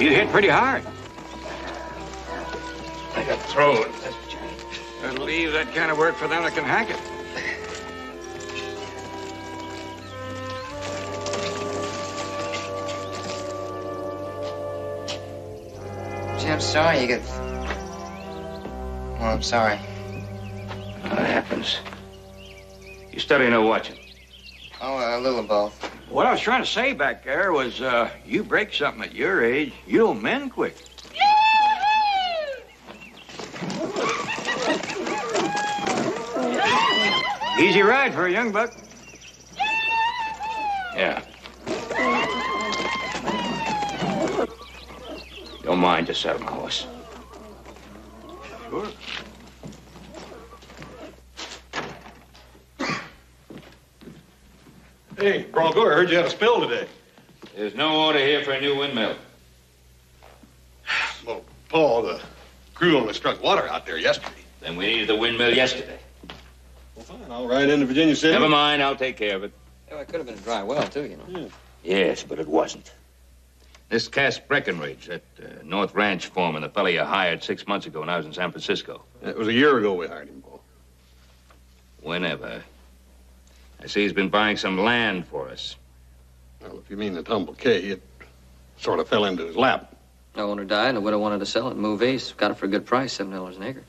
You hit pretty hard. I got thrown. I'll leave that kind of work for them that can hack it. I'm sorry you got... Well, I'm sorry. Well, that happens. You studying or watching? Oh, a little of both. What I was trying to say back there was, you break something at your age, you don't mend quick. Easy ride for a young buck. Yeah. Don't mind, just out of my horse. Sure. Hey, Bronco, I heard you had a spill today. There's no order here for a new windmill. Well, Paul, the crew only struck water out there yesterday. Then we needed the windmill yesterday. Well, fine, I'll ride into Virginia City. Never mind, I'll take care of it. Oh, it could have been a dry well, too, you know. Yeah. Yes, but it wasn't. This Cass Breckenridge, that North Ranch foreman, the fella you hired 6 months ago when I was in San Francisco. It was a year ago we hired him, Paul. Whenever. I see he's been buying some land for us. Well, if you mean the Tumble K, it sort of fell into his lap. The owner died, and the widow wanted to sell it and move east. Got it for a good price, $7 an acre.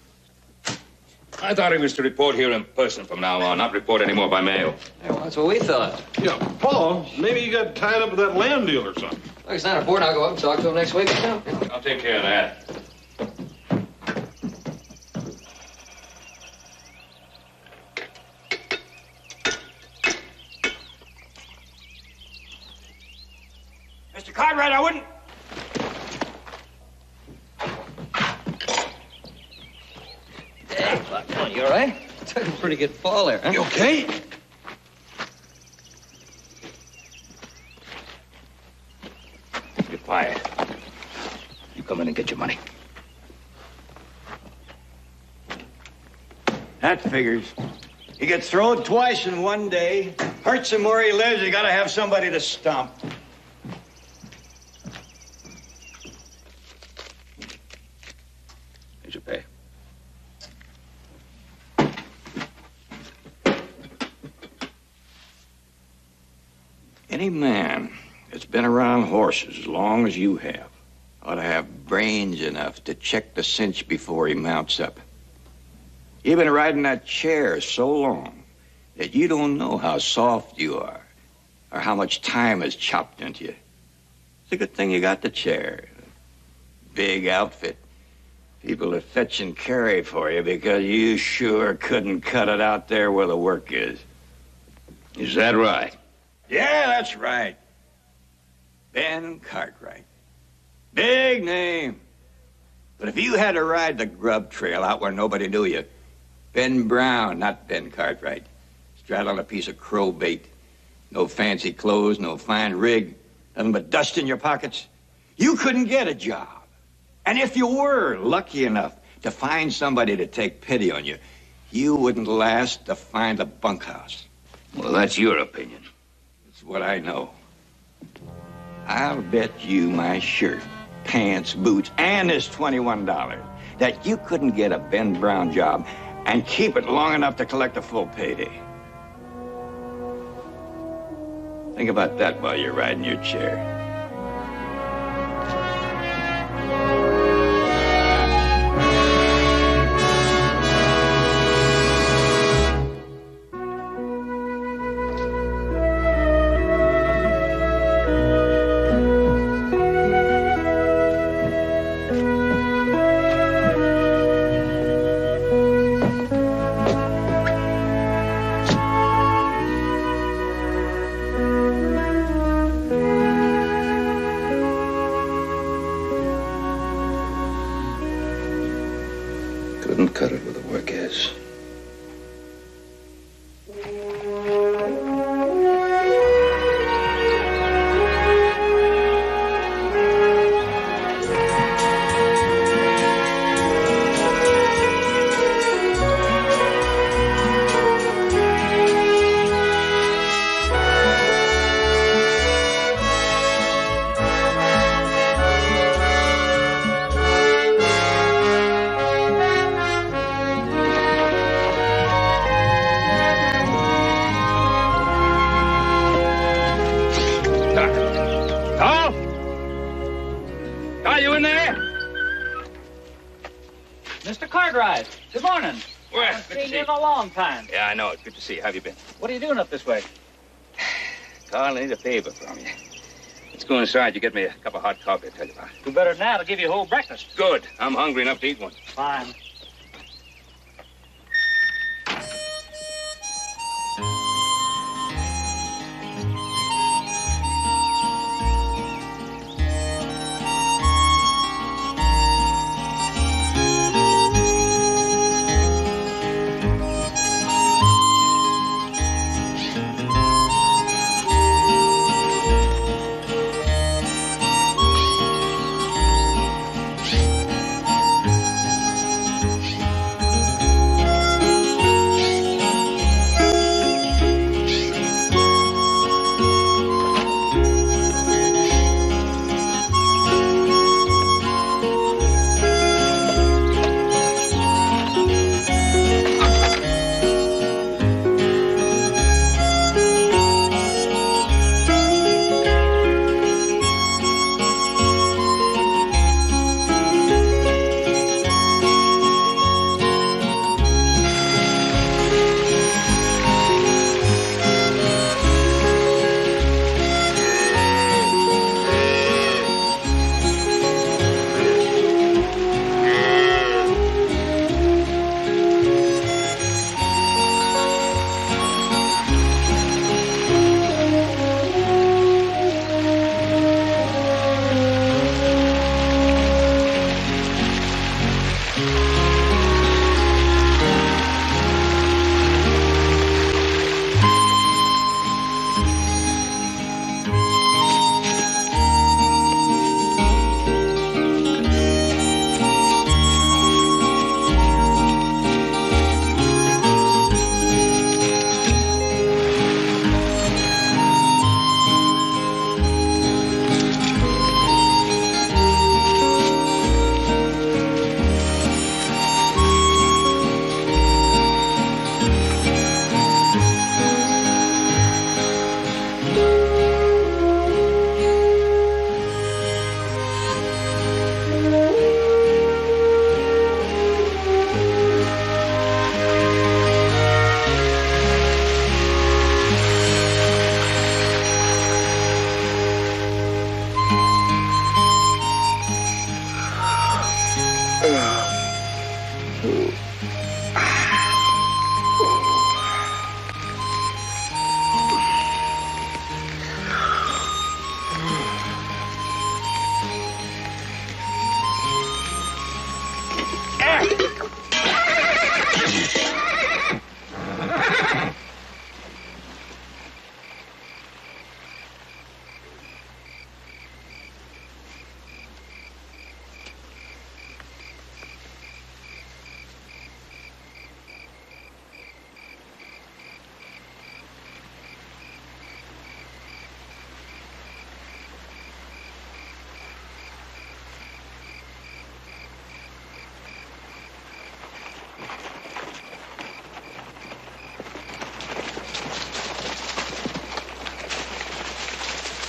I thought he was to report here in person from now on, not report anymore by mail. Yeah, well, that's what we thought. Yeah, Paul, maybe you got tied up with that land deal or something. Look, it's not important. I'll go up and talk to him next week. I'll take care of that. Mr. Cartwright, I wouldn't... You all right? Took a pretty good fall there, huh? You okay? You're fired. You come in and get your money. That figures. He gets thrown twice in one day. Hurts him where he lives. You gotta have somebody to stomp. Here's your pay. Any man that's been around horses as long as you have ought to have brains enough to check the cinch before he mounts up. You've been riding that chair so long that you don't know how soft you are or how much time is chopped into you. It's a good thing you got the chair. Big outfit. People to fetch and carry for you because you sure couldn't cut it out there where the work is. Is that right? Yeah, that's right. Ben Cartwright. Big name. But if you had to ride the grub trail out where nobody knew you, Ben Brown, not Ben Cartwright, straddled a piece of crow bait. No fancy clothes, no fine rig, nothing but dust in your pockets. You couldn't get a job. And if you were lucky enough to find somebody to take pity on you, you wouldn't last to find a bunkhouse. Well, that's your opinion. What I know. I'll bet you my shirt, pants, boots, and this $21 that you couldn't get a Ben Brown job and keep it long enough to collect a full payday. Think about that while you're riding your chair. morning. Well, I haven't seen you in a long time. Yeah, I know. It's good to see you. How have you been? What are you doing up this way? Carl, I need a favor from you. Let's go inside. You get me a cup of hot coffee, I'll tell you about it. Do better than that. I'll give you a whole breakfast. Good. I'm hungry enough to eat one. Fine.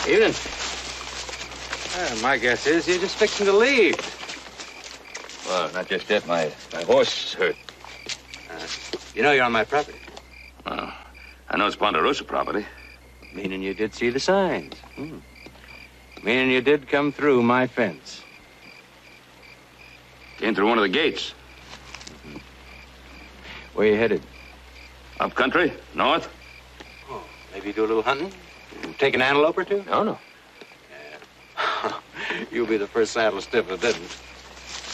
Evening. Well, my guess is you're just fixing to leave. Well, not just that. My horse is hurt. You know you're on my property. Oh, I know it's Ponderosa property. Meaning you did see the signs. Hmm. Meaning you did come through my fence. Came through one of the gates. Mm-hmm. Where you headed? Up country, north. Oh, maybe do a little hunting? Take an antelope or two? No. Yeah. You'll be the first saddle stiff that didn't.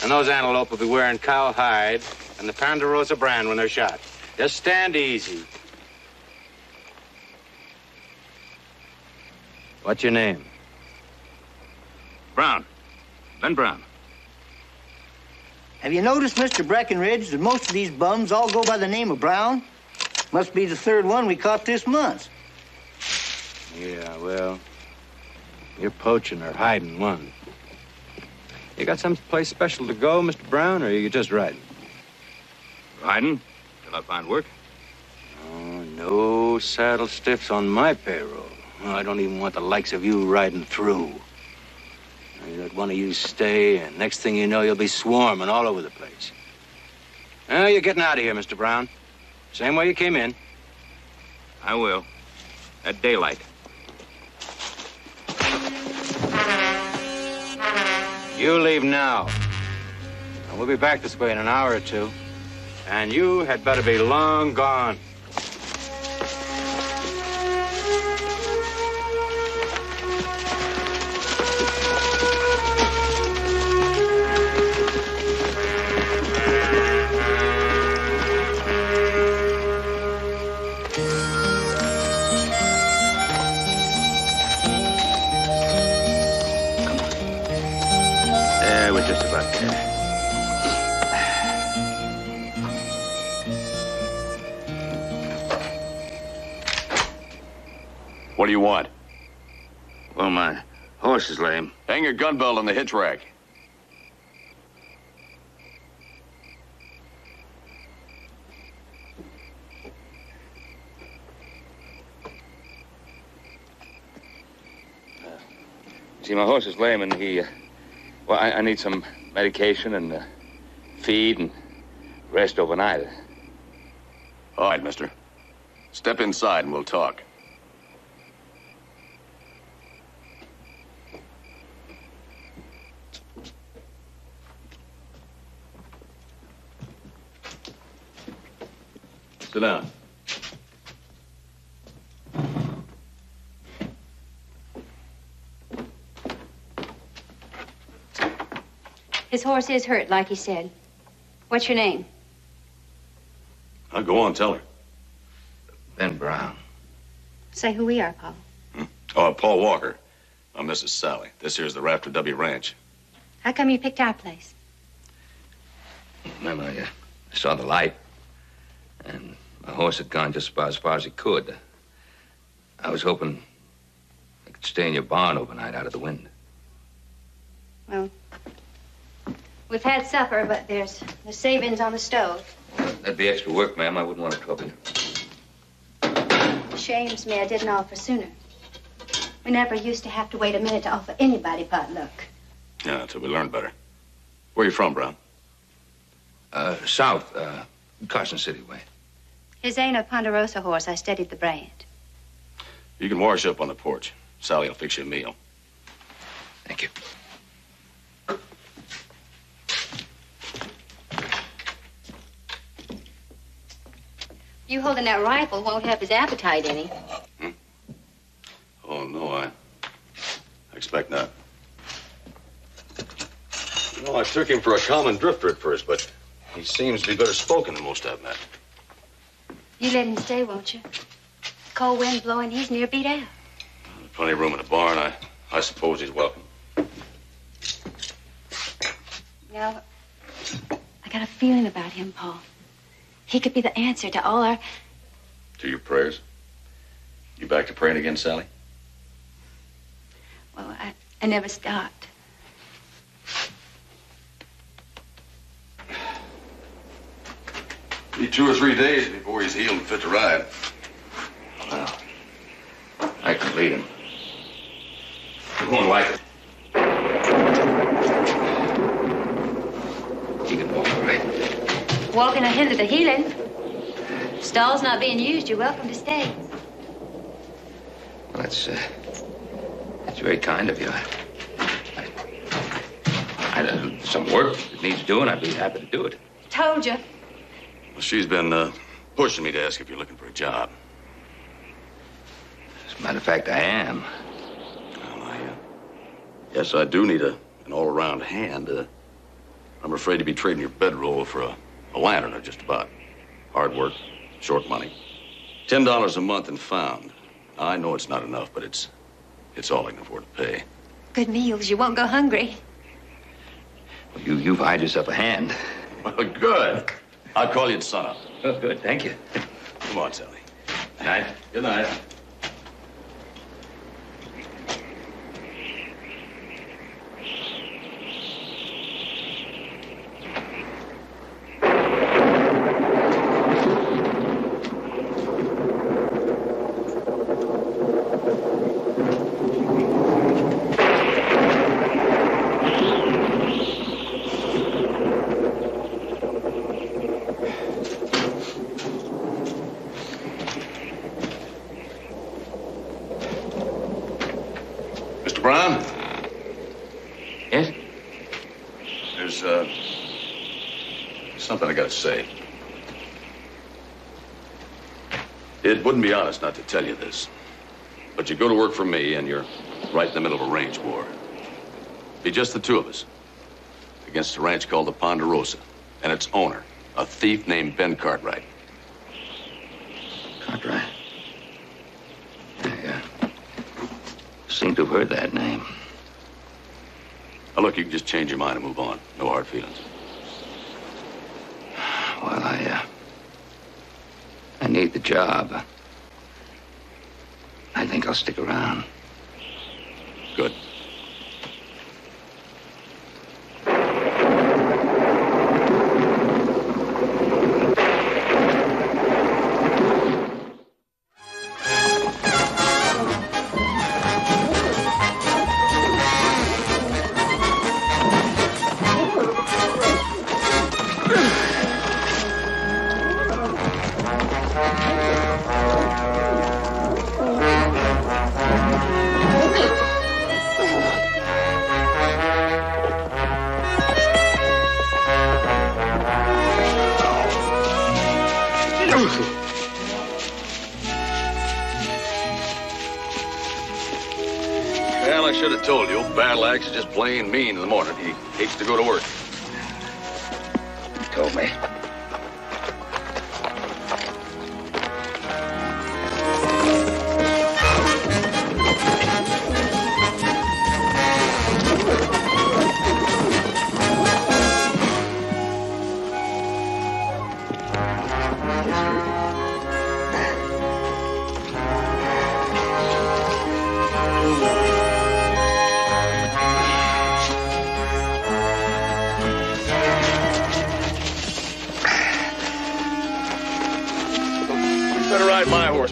And those antelope will be wearing cow hide and the Ponderosa brand when they're shot. Just stand easy. What's your name? Brown. Ben Brown. Have you noticed, Mr. Breckenridge, that most of these bums all go by the name of Brown? Must be the third one we caught this month. Yeah, well, you're poaching or hiding one. You got someplace special to go, Mr. Brown, or are you just riding? Riding? Till I find work? Oh, no saddle stiffs on my payroll. Oh, I don't even want the likes of you riding through. You let one of you stay, and next thing you know, you'll be swarming all over the place. Well, you're getting out of here, Mr. Brown. Same way you came in. I will. At daylight. You leave now. We'll be back this way in an hour or two. And you had better be long gone. What do you want? Well, my horse is lame. Hang your gun belt on the hitch rack. See, my horse is lame, and he... well, I need some medication and feed and rest overnight. All right, mister. Step inside and we'll talk. Sit down. His horse is hurt, like he said. What's your name? I'll go on, tell her. Ben Brown. Say who we are, Paul. Hmm? Oh, Paul Walker. I'm Mrs. Sally. This here's the Rafter W Ranch. How come you picked our place? Remember, I saw the light. And my horse had gone just about as far as he could. I was hoping I could stay in your barn overnight out of the wind. Well, we've had supper, but there's the savings on the stove. Well, that'd be extra work, ma'am. I wouldn't want to trouble you. Shames me I didn't offer sooner. We never used to have to wait a minute to offer anybody potluck. Yeah, until we learned better. Where are you from, Brown? South, Carson City way. His ain't a Ponderosa horse. I studied the brand. You can wash up on the porch. Sally will fix you a meal. Thank you. You holding that rifle won't help his appetite any. Hmm? Oh, no, I expect not. You know, I took him for a common drifter at first, but he seems to be better spoken than most I've met. You let him stay, won't you? Cold wind blowing, he's near beat out. There's plenty of room in the barn. I suppose he's welcome. Now, I got a feeling about him, Paul. He could be the answer to all our... To your prayers? You back to praying again, Sally? Well, I never stopped. Need 2 or 3 days before he's healed and fit to ride. Well, I could lead him. He won't like it. He can walk away. Walking a hinder to healing. If stall's not being used, you're welcome to stay. Well, that's very kind of you. I some work that needs doing, I'd be happy to do it. Told you. Well, she's been pushing me to ask if you're looking for a job. As a matter of fact, I am. Well, yes, I do need an all-around hand. I'm afraid to be trading your bedroll for a lanterner just about. Hard work, short money. $10 a month and found. I know it's not enough, but it's all I can afford to pay. Good meals. You won't go hungry. Well, you've hired yourself a hand. Well, good. I'll call you at sunup. Oh, good. Thank you. Come on, Sally. Good night. Good night. Brown? Yes? There's, something I gotta say. It wouldn't be honest not to tell you this, but you go to work for me and you're right in the middle of a range war. Be just the two of us against a ranch called the Ponderosa and its owner, a thief named Ben Cartwright. Cartwright? I seem to have heard that name. Now, look, you can just change your mind and move on. No hard feelings. Well, I need the job. I think I'll stick around. Good. Battleaxe is just plain mean in the morning. He hates to go to work. He told me.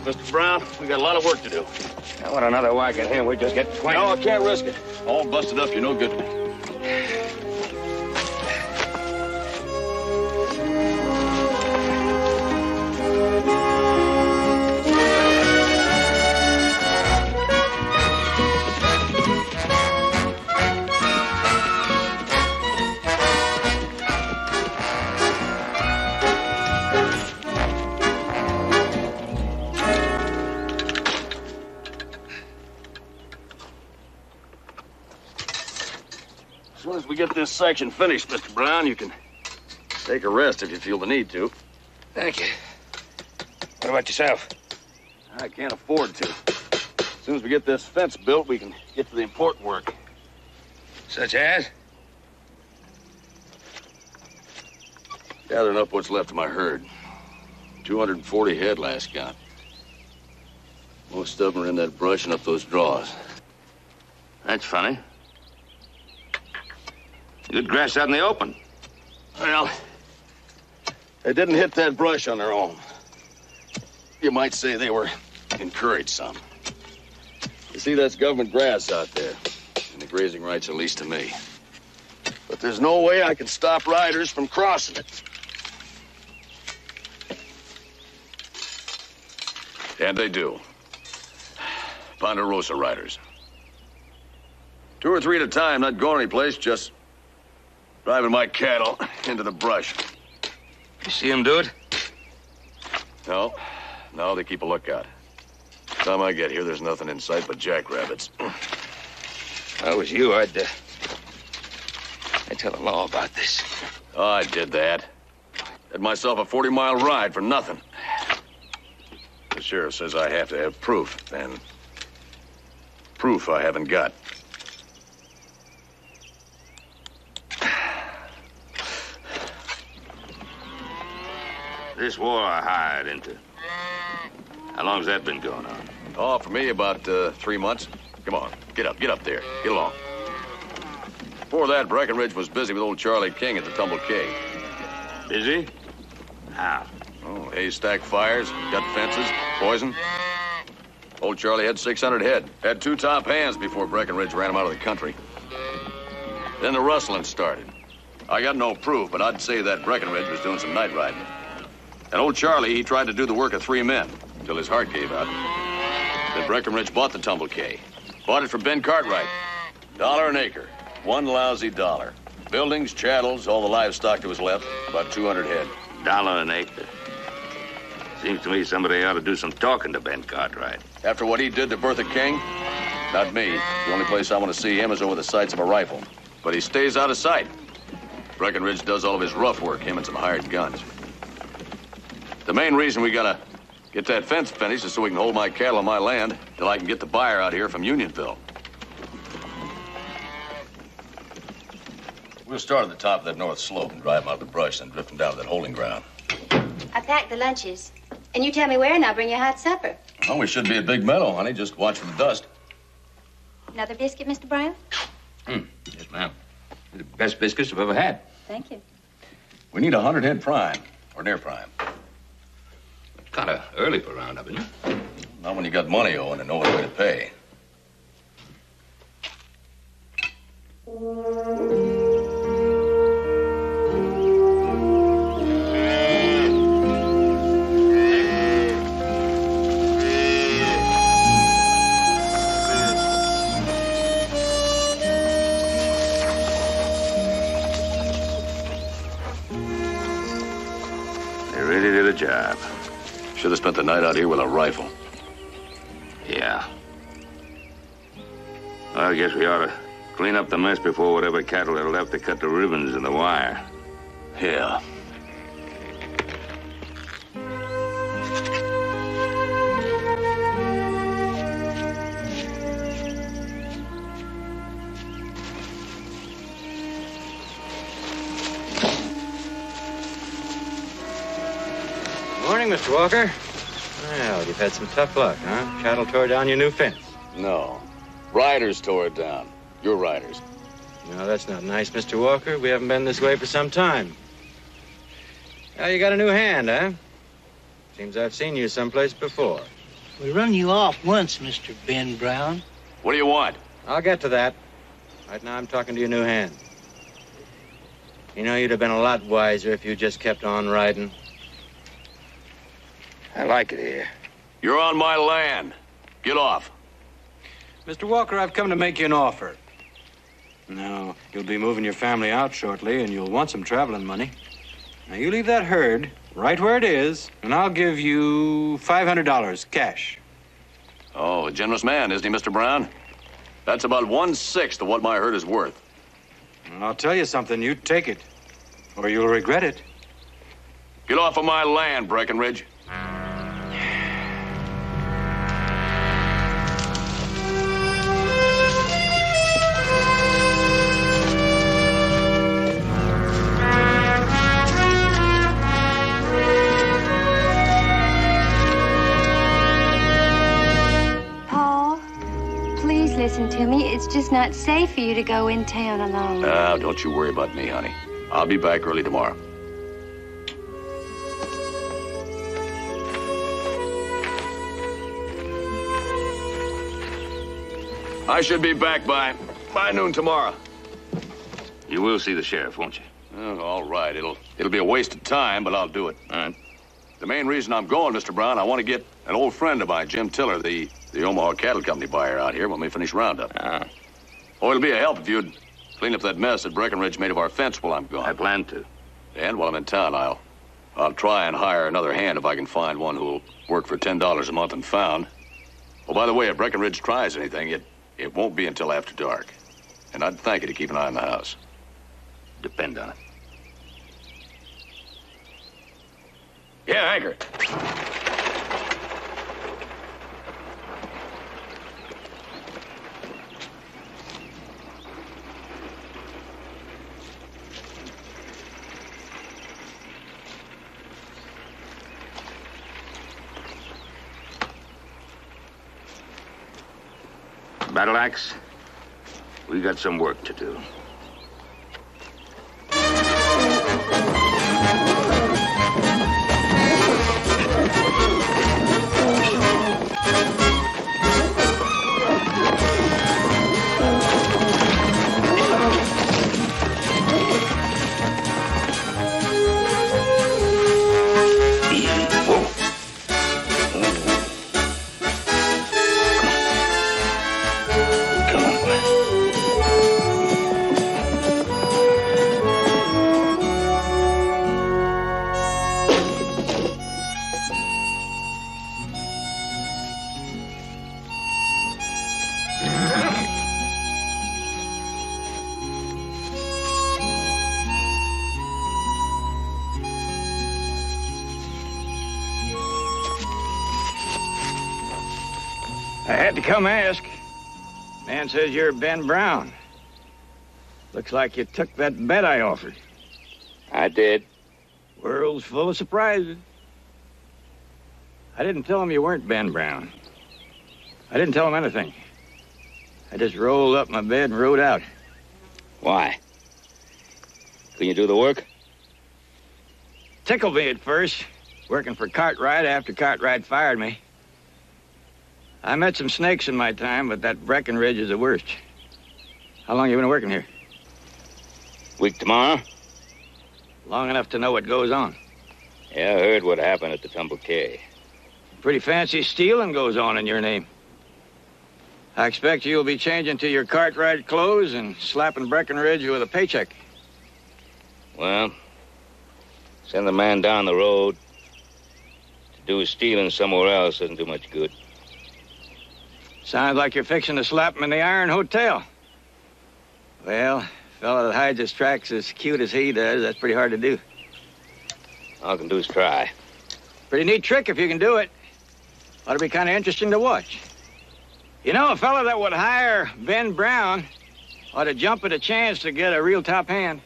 Mr. Brown, we got a lot of work to do. I want another whack at him. We just get twain. No, I can't risk it. All busted up, you're no good to me. This section finished, Mr. Brown. You can take a rest if you feel the need to. Thank you. What about yourself? I can't afford to. As soon as we get this fence built, we can get to the important work. Such as? Gathering up what's left of my herd. 240 head last count. Most of them are in that brush and up those draws. That's funny. Good grass out in the open. Well, they didn't hit that brush on their own. You might say they were encouraged some. You see, that's government grass out there, and the grazing rights, at least to me. But there's no way I can stop riders from crossing it. And they do. Ponderosa riders. Two or three at a time, not going anyplace, just driving my cattle into the brush. You see him do it? No, they keep a lookout. By the time I get here, there's nothing in sight but jackrabbits. If I was you, I'd tell the law about this. Oh, I did that. Had myself a 40-mile ride for nothing. The sheriff says I have to have proof, and proof I haven't got. This war I hired into. How long's that been going on? Oh, for me, about 3 months. Come on, get up there, get along. Before that, Breckenridge was busy with old Charlie King at the Tumble K. Busy? How? Oh, haystack fires, gut fences, poison. Old Charlie had 600 head. Had two top hands before Breckenridge ran him out of the country. Then the rustling started. I got no proof, but I'd say that Breckenridge was doing some night riding. And old Charlie, he tried to do the work of three men until his heart gave out. Then Breckenridge bought the Tumble K. Bought it for Ben Cartwright. $1 an acre. One lousy dollar. Buildings, chattels, all the livestock that was left. About 200 head. $1 an acre. Seems to me somebody ought to do some talking to Ben Cartwright. After what he did to Bertha King? Not me. The only place I want to see him is over the sights of a rifle. But he stays out of sight. Breckenridge does all of his rough work, him and some hired guns. The main reason we gotta get that fence finished is so we can hold my cattle on my land till I can get the buyer out here from Unionville. We'll start at the top of that north slope and drive them out the brush and drift them down to that holding ground. I packed the lunches. And you tell me where and I'll bring you a hot supper. Well, we should be at Big Meadow, honey. Just watch for the dust. Another biscuit, Mr. Brown? Yes, ma'am. The best biscuits I've ever had. Thank you. We need 100 head prime, or near prime. It's kind of early for roundup, isn't it? Not when you got money owing and no way to pay. Job. Should have spent the night out here with a rifle. Yeah. Well, I guess we ought to clean up the mess before whatever cattle are left to cut the ribbons and the wire. Yeah. Mr. Walker. Well, you've had some tough luck, huh? Cattle tore down your new fence. No. Riders tore it down. Your riders. No, that's not nice, Mr. Walker. We haven't been this way for some time. Well, you got a new hand, huh? Seems I've seen you someplace before. We run you off once, Mr. Ben Brown. What do you want? I'll get to that. Right now, I'm talking to your new hand. You know, you'd have been a lot wiser if you just kept on riding. I like it here. You're on my land. Get off. Mr. Walker, I've come to make you an offer. Now, you'll be moving your family out shortly, and you'll want some traveling money. Now, you leave that herd right where it is, and I'll give you $500 cash. Oh, a generous man, isn't he, Mr. Brown? That's about 1/6 of what my herd is worth. And I'll tell you something. You take it, or you'll regret it. Get off of my land, Breckenridge. Listen to me, it's just not safe for you to go in town alone. Now, don't you worry about me, honey. I'll be back early tomorrow. I should be back by noon tomorrow. You will see the sheriff, won't you? Oh, all right. It'll be a waste of time, but I'll do it. All right. The main reason I'm going, Mr. Brown, I want to get an old friend of mine, Jim Tiller, the Omaha cattle company buyer out here when we finish roundup. Oh, it'll be a help if you'd clean up that mess that Breckenridge made of our fence while I'm gone. I plan to. And while I'm in town, I'll try and hire another hand if I can find one who'll work for $10 a month and found. Oh, by the way, if Breckenridge tries anything, it won't be until after dark. And I'd thank you to keep an eye on the house. Depend on it. Yeah, anchor. Battleaxe, we got some work to do. I had to come ask. Man says you're Ben Brown. Looks like you took that bet I offered. I did. World's full of surprises. I didn't tell him you weren't Ben Brown. I didn't tell him anything. I just rolled up my bed and rode out. Why? Couldn't you do the work? Tickled me at first, working for Cartwright after Cartwright fired me. I met some snakes in my time, but that Breckenridge is the worst. How long you been working here? Week tomorrow. Long enough to know what goes on. Yeah, I heard what happened at the Tumble K. Pretty fancy stealing goes on in your name. I expect you'll be changing to your Cartwright clothes and slapping Breckenridge with a paycheck. Well, send the man down the road to do his stealing somewhere else doesn't do much good. Sounds like you're fixing to slap him in the Iron Hotel. Well, a fella that hides his tracks as cute as he does, that's pretty hard to do. All I can do is try. Pretty neat trick if you can do it. Ought to be kind of interesting to watch. You know, a fella that would hire Ben Brown ought to jump at a chance to get a real top hand.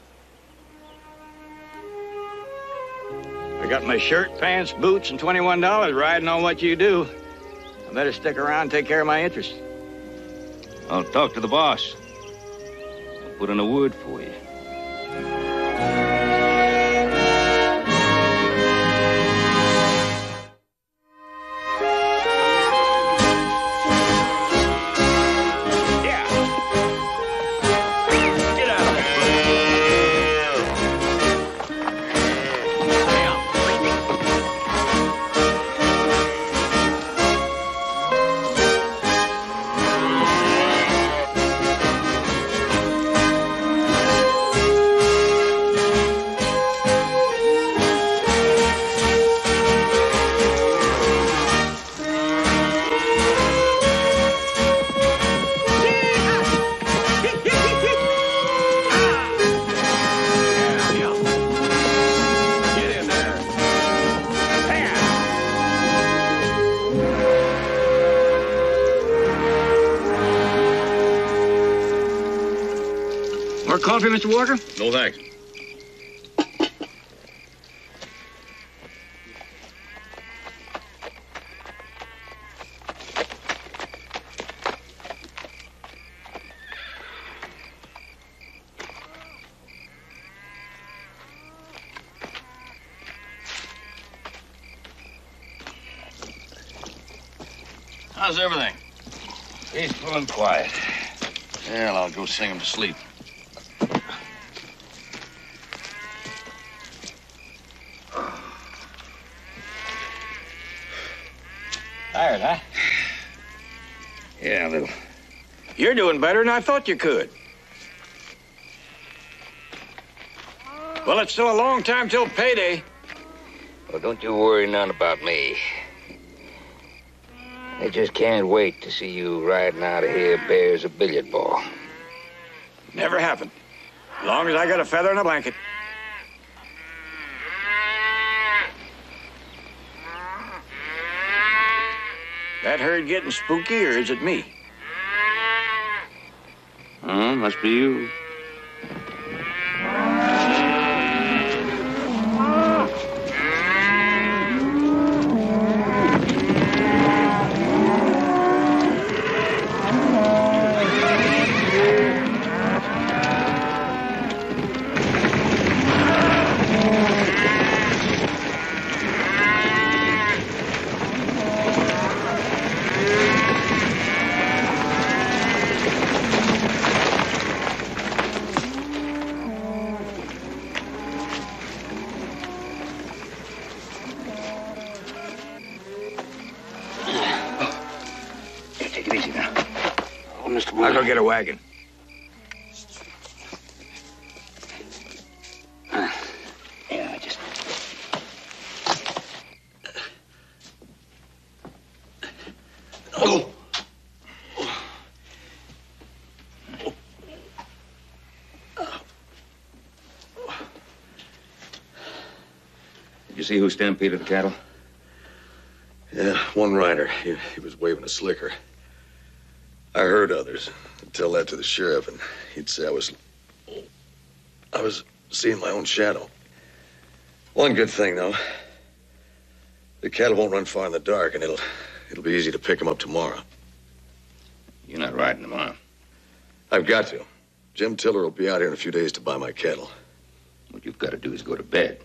I got my shirt, pants, boots, and $21 riding on what you do. I better stick around and take care of my interest. I'll talk to the boss. I'll put in a word for you. Coffee, Mr. Walker? No, thanks. How's everything? Peaceful and quiet. Well, I'll go sing him to sleep. Tired, huh? Yeah, a little. You're doing better than I thought you could. Well, it's still a long time till payday. Well, don't you worry none about me. I just can't wait to see you riding out of here bare as a billiard ball. Never happened. As long as I got a feather and a blanket. That herd getting spooky, or is it me? Oh, must be you. Get a wagon. Yeah, I just. Oh. Did you see who stampeded the cattle? Yeah, one rider. He was waving a slicker. I heard others. I'd tell that to the sheriff, and he'd say I was seeing my own shadow. One good thing, though. The cattle won't run far in the dark, and it'll be easy to pick them up tomorrow. You're not riding tomorrow. I've got to. Jim Tiller will be out here in a few days to buy my cattle. What you've got to do is go to bed.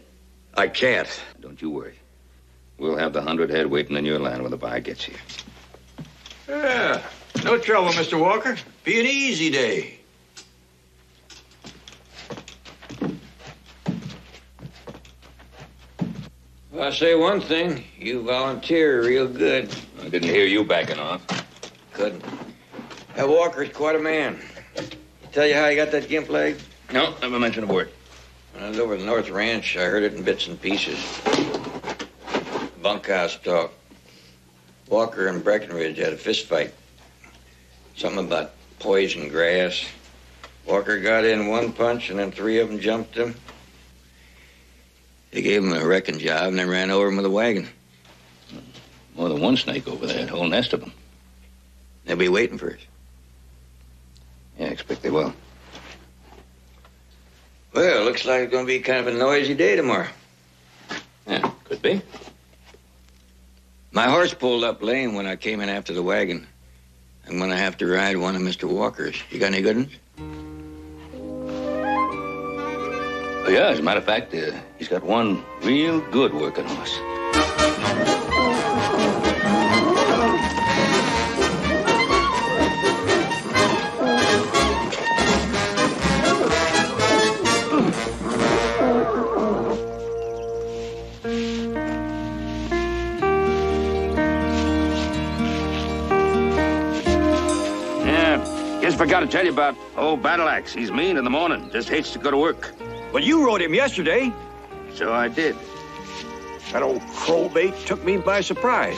I can't. Don't you worry. We'll have the 100 head waiting in your line when the buy gets here. Yeah, no trouble, Mr. Walker. Be an easy day. Well, I say one thing. You volunteer real good. I didn't hear you backing off. Couldn't. That Walker's quite a man. He tell you how he got that gimp leg? No, never mentioned a word. When I was over at the North Ranch, I heard it in bits and pieces. Bunkhouse talk. Walker and Breckenridge had a fist fight. Something about poison grass. Walker got in one punch, and then 3 of them jumped him. They gave him a wrecking job, and then ran over him with a wagon. More than one snake over there, a whole nest of them. They'll be waiting for us. Yeah, I expect they will. Well, looks like it's going to be kind of a noisy day tomorrow. Yeah, could be. My horse pulled up lame when I came in after the wagon. I'm going to have to ride one of Mr. Walker's. You got any good ones? Oh, yeah, as a matter of fact, he's got one real good working horse. I gotta tell you about old Battleaxe. He's mean in the morning, just hates to go to work. Well, you rode him yesterday. So I did. That old crowbait took me by surprise.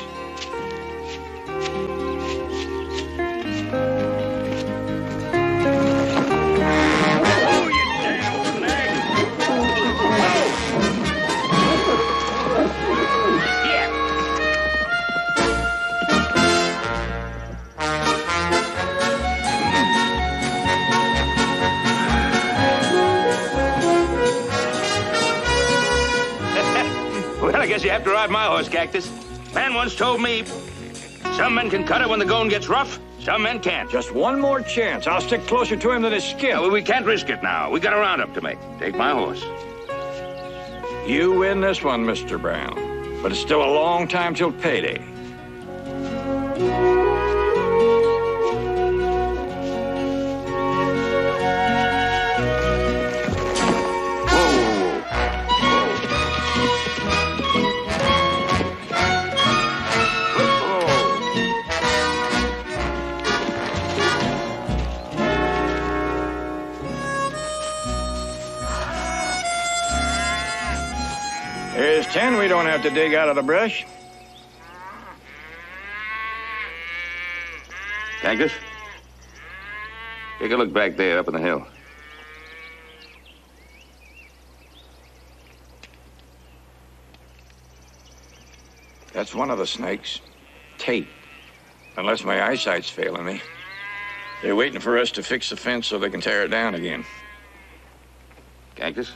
You have to ride my horse, Cactus. Man once told me, some men can cut it when the going gets rough, some men can't. Just one more chance. I'll stick closer to him than his skin. No, we can't risk it now. We got a roundup to make. Take my horse. You win this one, Mr. Brown. But it's still a long time till payday. There's 10 we don't have to dig out of the brush. Cactus, take a look back there, up on the hill. That's one of the snakes. Tate. Unless my eyesight's failing me. They're waiting for us to fix the fence so they can tear it down again. Cactus?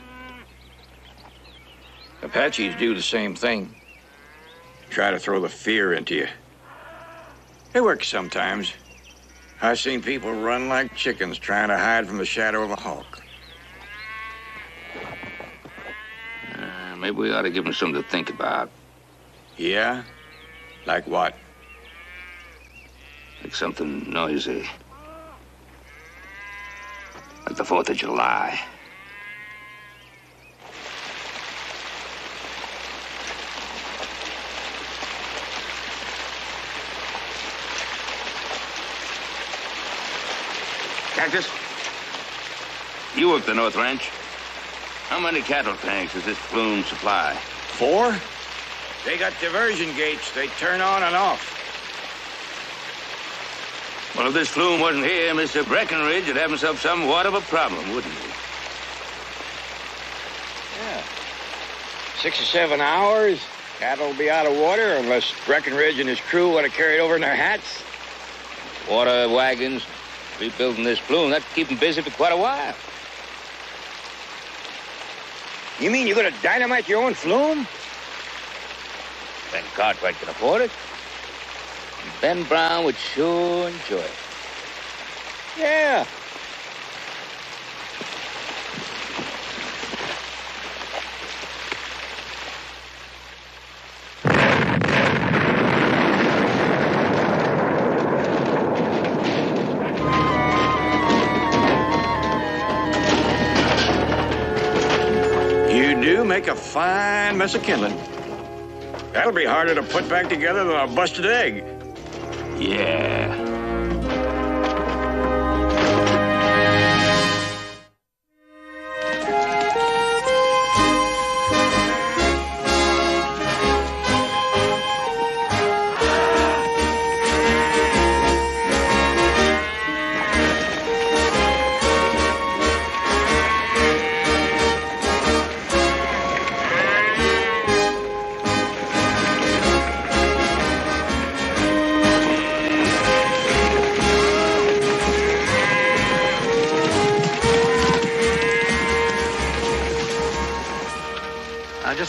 Apaches do the same thing. Try to throw the fear into you. It works sometimes. I've seen people run like chickens trying to hide from the shadow of a hawk. Maybe we ought to give them something to think about. Yeah? Like what? Like something noisy. Like the 4th of July. Cactus, you work the North Ranch. How many cattle tanks does this flume supply? 4? They got diversion gates. They turn on and off. Well, if this flume wasn't here, Mr. Breckenridge would have himself somewhat of a problem, wouldn't he? Yeah. 6 or 7 hours, cattle will be out of water unless Breckenridge and his crew want to carry it over in their hats. Water wagons, rebuilding this plume. That'll keep them busy for quite a while. You mean you're going to dynamite your own flume? Ben Cartwright can afford it. And Ben Brown would sure enjoy it. Yeah. You do make a fine mess of kindling. That'll be harder to put back together than a busted egg. Yeah.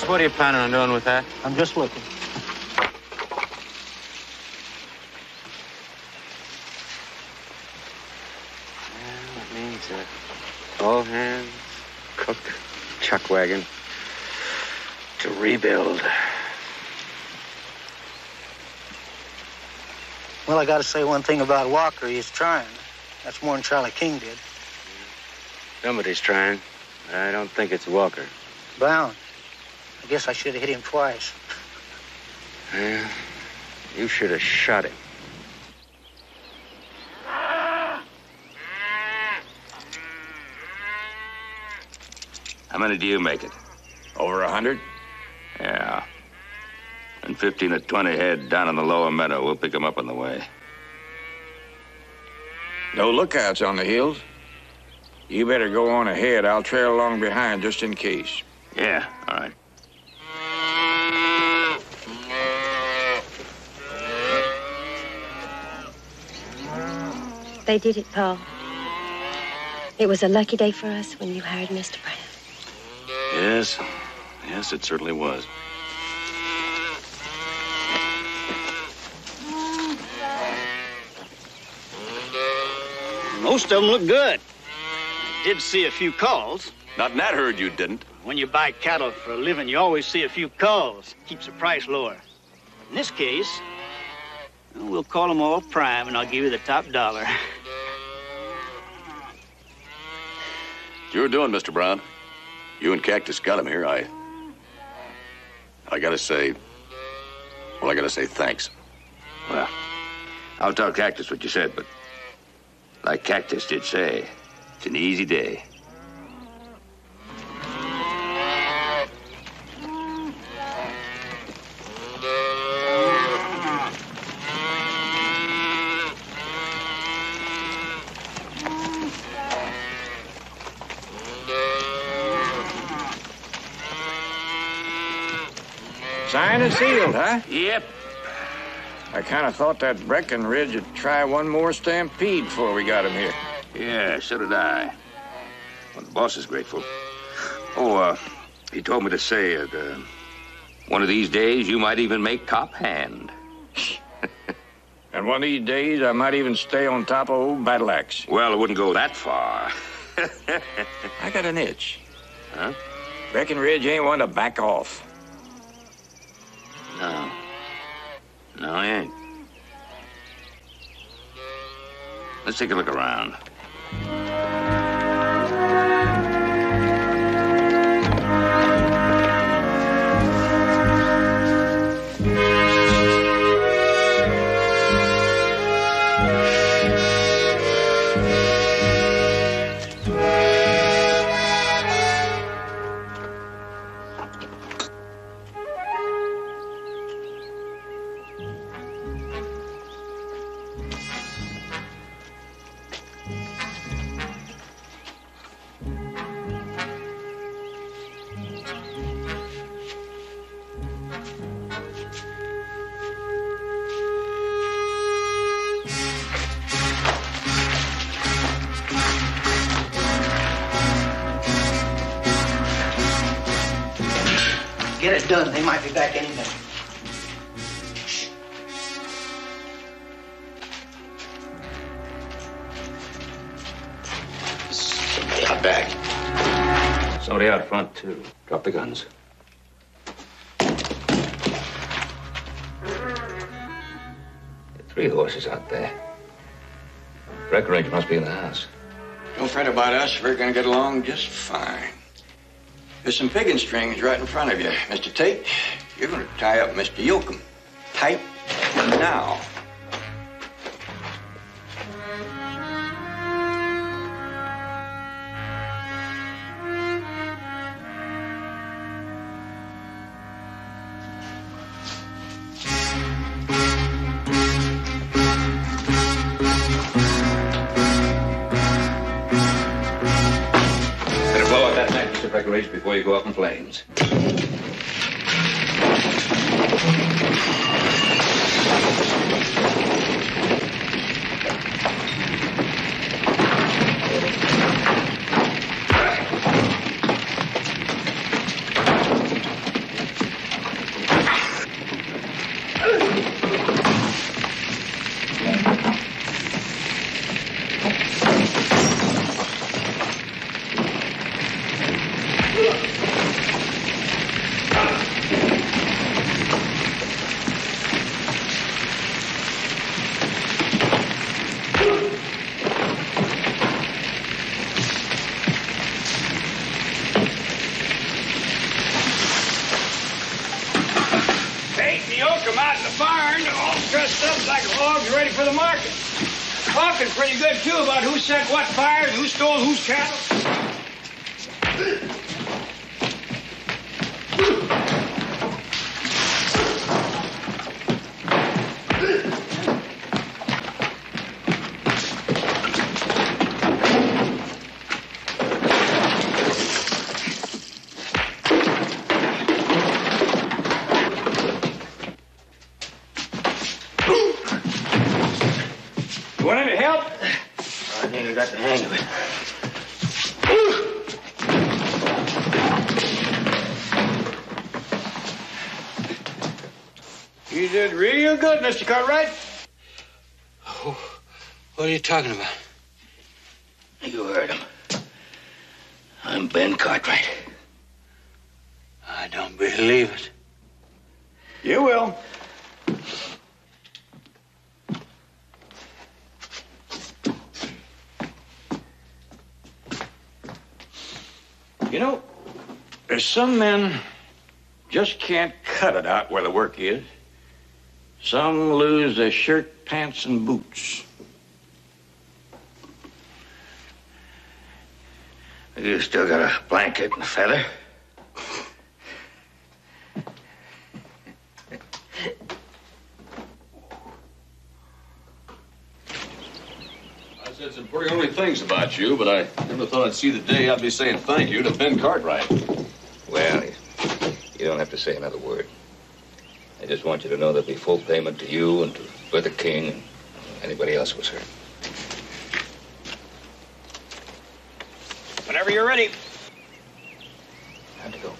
What are you planning on doing with that? I'm just looking. Well, it means all hands, cook, chuck wagon, to rebuild. Well, I gotta say one thing about Walker. He's trying. That's more than Charlie King did. Somebody's trying, but I don't think it's Walker. Brown. I guess I should have hit him twice. Yeah, you should have shot him. How many do you make it? Over 100? Yeah. And 15 to 20 head down in the lower meadow. We'll pick them up on the way. No lookouts on the hills. You better go on ahead. I'll trail along behind just in case. Yeah, all right. They did it, Paul. It was a lucky day for us when you hired Mr. Brown. Yes. Yes, it certainly was. Most of them look good. I did see a few calls. Not in that herd you didn't. When you buy cattle for a living, you always see a few calls. Keeps the price lower. In this case, we'll call them all prime, and I'll give you the top dollar. You're doing, Mr. Brown. You and Cactus got him here. I gotta say, well, I gotta say thanks. Well, I'll tell Cactus what you said, but like Cactus did say, it's an easy day. Signed and sealed, huh? Yep. I kind of thought that Breckenridge would try one more stampede before we got him here. Yeah, so did I. Well, the boss is grateful. Oh, he told me to say that one of these days you might even make top hand. And one of these days I might even stay on top of old Battleaxe. Well, it wouldn't go that far. I got an itch. Huh? Breckenridge ain't one to back off. No, he ain't. Let's take a look around. get done. They might be back any minute. Shh. Somebody out back. Somebody out front, too. Drop the guns. There are 3 horses out there. Breckenridge must be in the house. Don't fret about us. We're going to get along just fine. There's some pigging strings right in front of you. Mr. Tate, you're going to tie up Mr. Yoakam. Tight now. Before you go up in flames. Mr. Cartwright? Oh, what are you talking about? You heard him. I'm Ben Cartwright. I don't believe it. You will. You know, there's some men just can't cut it out where the work is. Some lose their shirt, pants, and boots. You still got a blanket and a feather? I said some pretty homely things about you, but I never thought I'd see the day I'd be saying thank you to Ben Cartwright. Well, you don't have to say another word. I just want you to know there'll be full payment to you and to Brother King and anybody else who was hurt. Whenever you're ready. Time to go.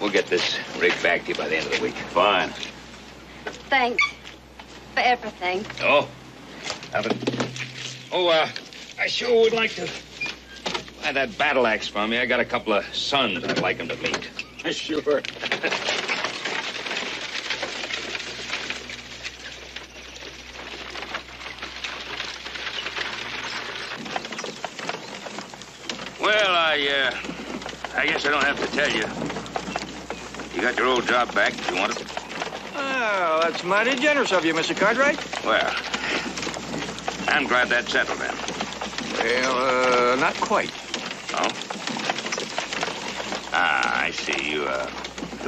We'll get this rig back to you by the end of the week. Fine. Thanks for everything. Oh, nothing. Oh, I sure would like to... Buy that Battleaxe from me. I got a couple of sons I'd like him to meet. Sure. Well, I guess I don't have to tell you. You got your old job back if you want it. Oh, that's mighty generous of you, Mr. Cartwright. Well, I'm glad that's settled then. Well, not quite. Oh? Ah, I see. You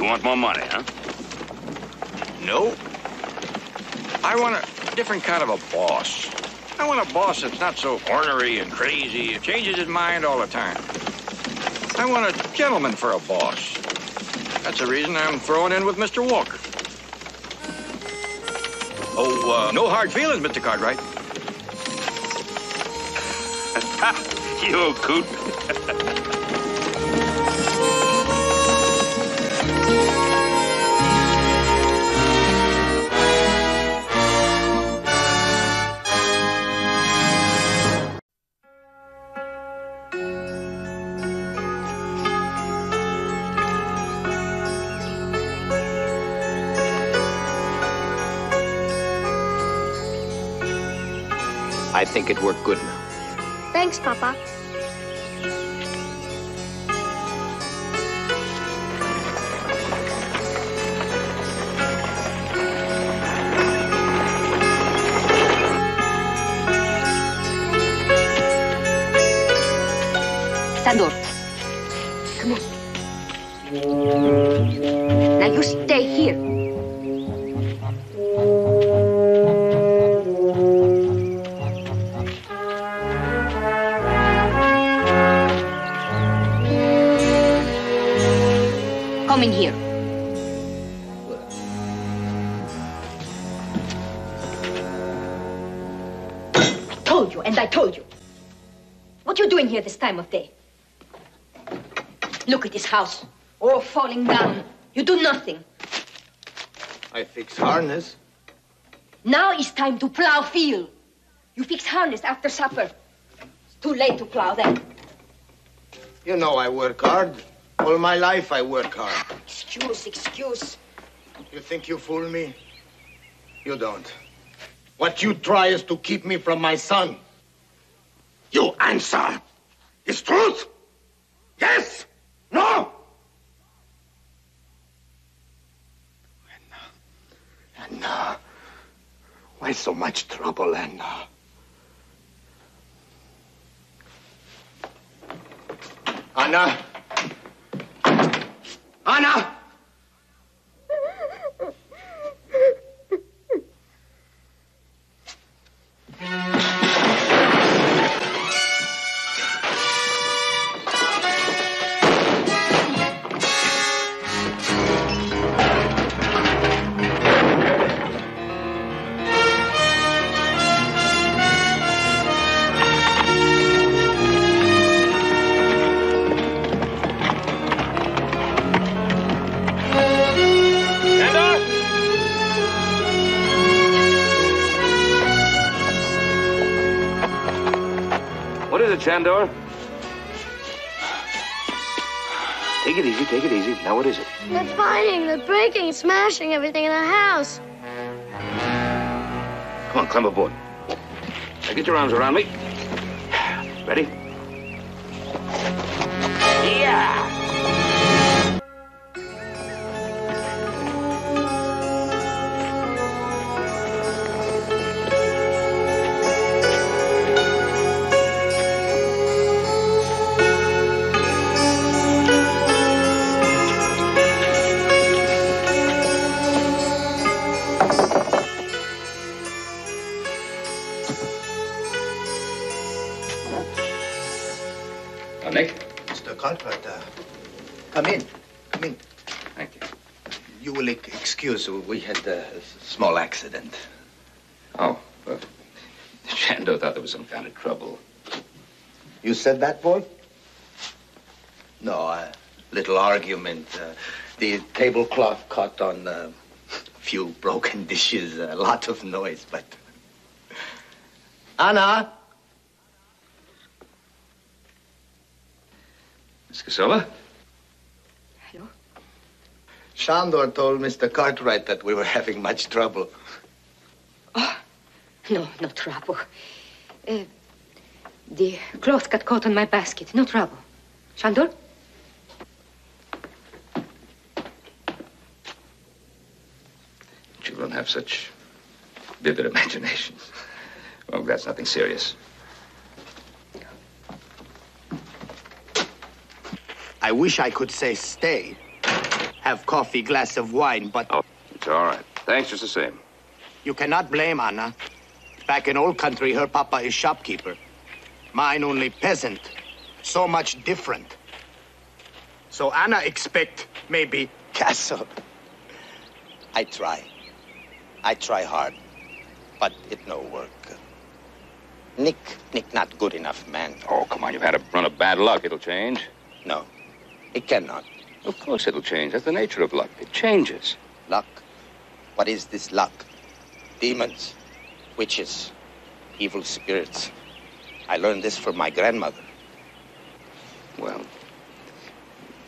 want more money, huh? No. I want a different kind of a boss. I want a boss that's not so ornery and crazy and changes his mind all the time. I want a gentleman for a boss. That's the reason I'm throwing in with Mr. Walker. Oh, no hard feelings, Mr. Cartwright. You old coot. I think it worked good now. Thanks, Papa. Shandor, come on. Now you stay here. In here. Told you, and I told you. What you doing here this time of day? Look at this house, all falling down. You do nothing. I fix harness. Now it's time to plow field. You fix harness after supper. It's too late to plow then. You know I work hard. All my life I work hard. Excuse. You think you fool me? You don't. What you try is to keep me from my son. You answer. It's truth. Yes. No. Anna. Why so much trouble, Anna? Anna. Anna! Shandor? Take it easy. Now what is it? They're fighting, they're breaking, smashing everything in the house. Come on, climb aboard. Now get your arms around me. Ready? Yeah! So we had a small accident. Oh, well, Shandor thought there was some kind of trouble. You said that, boy? No, a little argument. The tablecloth caught on a few broken dishes, a lot of noise, but... Anna! Miss Casova? Shandor told Mr. Cartwright that we were having much trouble. Oh, no trouble. The cloth got caught on my basket. No trouble. Shandor? Children have such vivid imaginations. Well, that's nothing serious. I wish I could say stay. Have coffee, glass of wine, but... Oh, it's all right. Thanks just the same. You cannot blame Anna. Back in old country, her papa is shopkeeper. Mine only peasant. So much different. So Anna expect, maybe, castle. I try hard, but it no work. Nick, not good enough, man. Oh, come on, you've had a run of bad luck. It'll change. No, it cannot. Of course it'll change. That's the nature of luck. It changes. Luck? What is this luck? Demons, witches, evil spirits. I learned this from my grandmother. Well,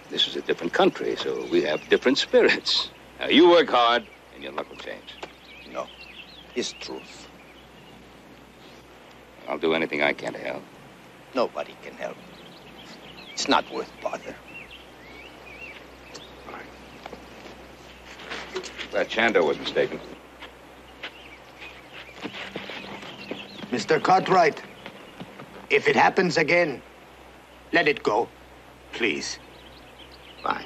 this is a different country, so we have different spirits. Now, you work hard, and your luck will change. No, it's truth. I'll do anything I can to help. Nobody can help. It's not worth bother. All right. That Shandor was mistaken. Mr. Cartwright, if it happens again, let it go, please. Fine.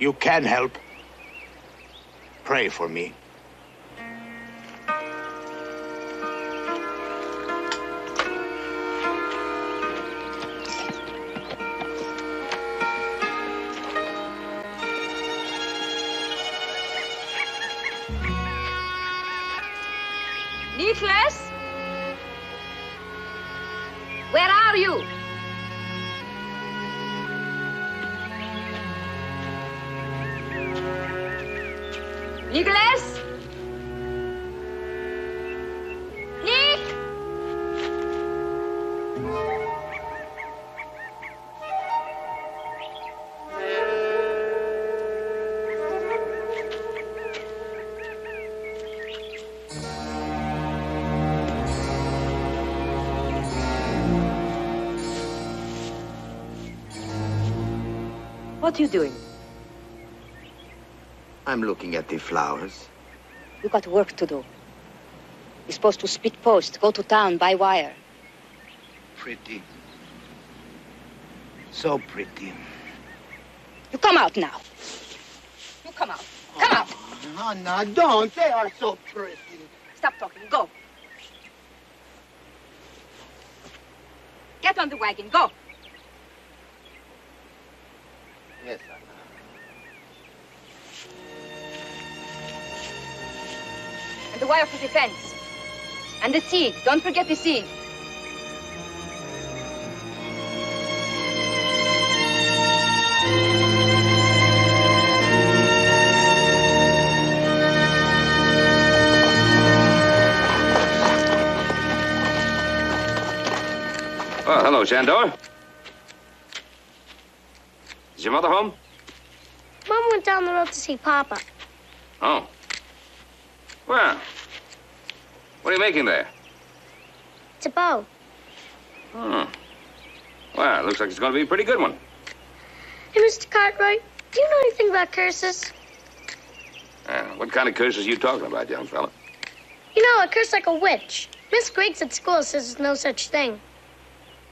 You can help. Pray for me. Nicholas? Where are you? Nicholas? Nick? What are you doing? I'm looking at the flowers. You got work to do. You're supposed to split post, go to town, buy wire. Pretty. So pretty. You come out now. You come out. Come out. No, don't. They are so pretty. Stop talking. Go. Get on the wagon. Go. Yes, sir. And the wire for the fence. And the seed. Don't forget the seed. Well, hello, Shandor. Is your mother home? Mom went down the road to see Papa. Oh. Well, what are you making there? It's a bow. Hmm. Well, it looks like it's going to be a pretty good one. Hey, Mr. Cartwright, do you know anything about curses? What kind of curses are you talking about, young fella? You know, a curse like a witch. Miss Griggs at school says there's no such thing.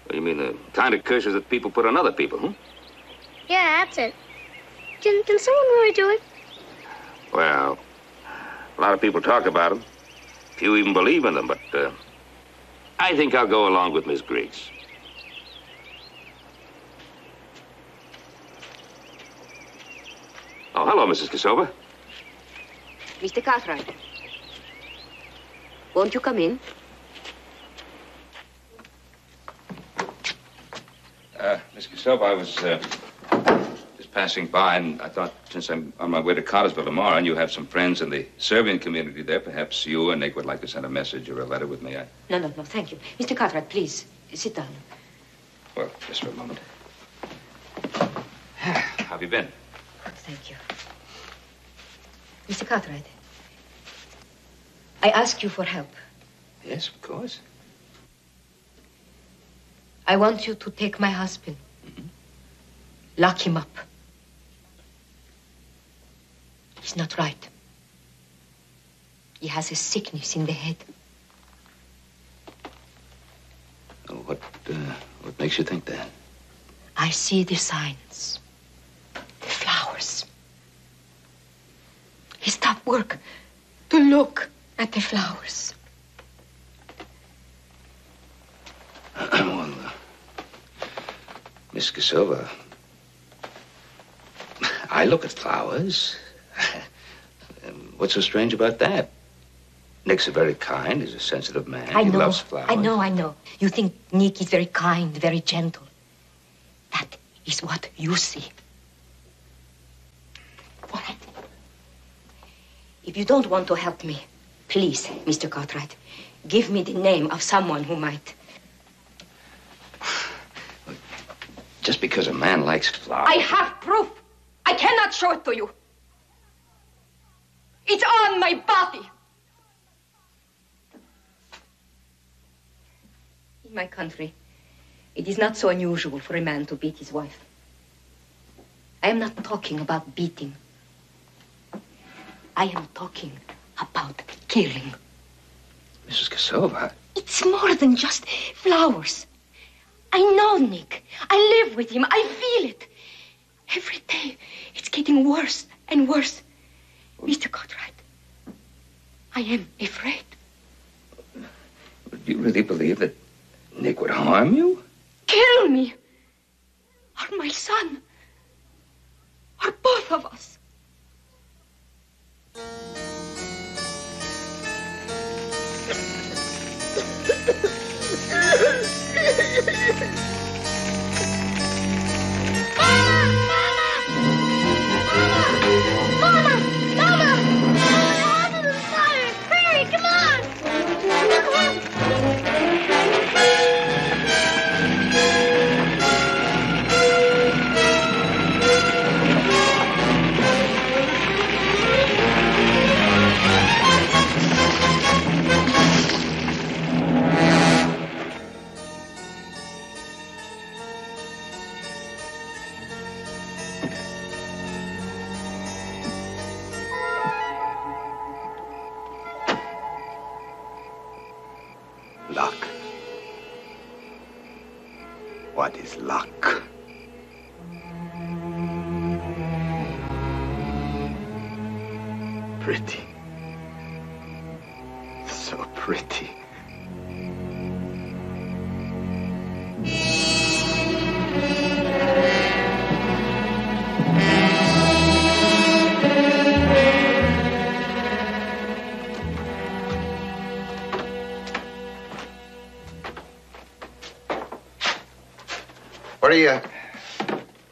Well, you mean the kind of curses that people put on other people, huh? Yeah, that's it. Can someone really do it? Well... a lot of people talk about them. Few even believe in them, but I think I'll go along with Miss Griggs. Oh, hello, Mrs. Casova. Mr. Cartwright, won't you come in? Miss Casova, I was passing by, and I thought, since I'm on my way to Cotterville tomorrow and you have some friends in the Serbian community there, perhaps you and Nick would like to send a message or a letter with me. No, thank you. Mr. Cartwright, please, sit down. Well, just for a moment. How have you been? Thank you. Mr. Cartwright, I ask you for help. Yes, of course. I want you to take my husband. Mm-hmm. Lock him up. He's not right. He has a sickness in the head. Oh, what makes you think that? I see the signs. The flowers. He stopped work to look at the flowers. Well, Miss Casova, I look at flowers. What's so strange about that? Nick's very kind. He's a sensitive man. I know. He loves flowers. I know. You think Nick is very kind, very gentle. That is what you see. All right. If you don't want to help me, please, Mr. Cartwright, give me the name of someone who might. Just because a man likes flowers... I have proof. I cannot show it to you. It's on my body. In my country, it is not so unusual for a man to beat his wife. I am not talking about beating. I am talking about killing. Mrs. Casova. It's more than just flowers. I know Nick. I live with him. I feel it. Every day, it's getting worse and worse. Mr. Cartwright, I am afraid. Do you really believe that Nick would harm you? Kill me. Or my son. Or both of us.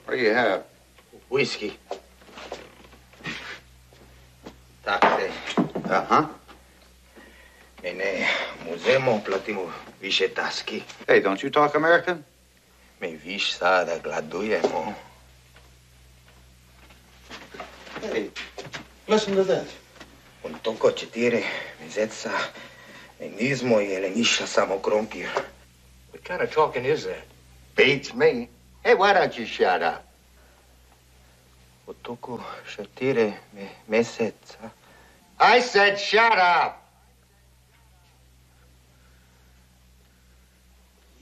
What do you have? Whiskey. Taxi. Aha. Mene muzemo platimo više taski. Hey, don't you talk American? Me viš sada gladujemo. Hey, listen to that. On toko četiri meseca nismo jeli ništa samo krompir. What kind of talking is that? Beats me. Hey, why don't you shut up? I said shut up!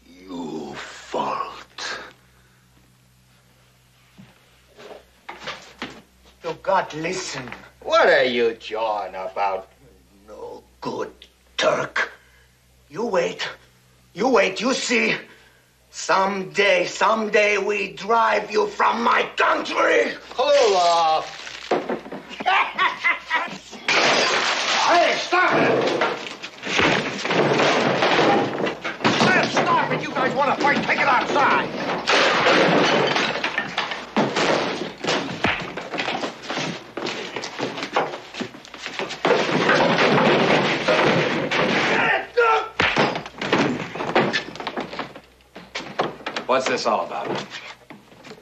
You fault. You got listen. What are you jawing about? No good, Turk. You wait, you see. Someday we drive you from my country! Hold up! Hey, stop it! Sam, stop it! You guys want to fight? Take it outside! What's this all about?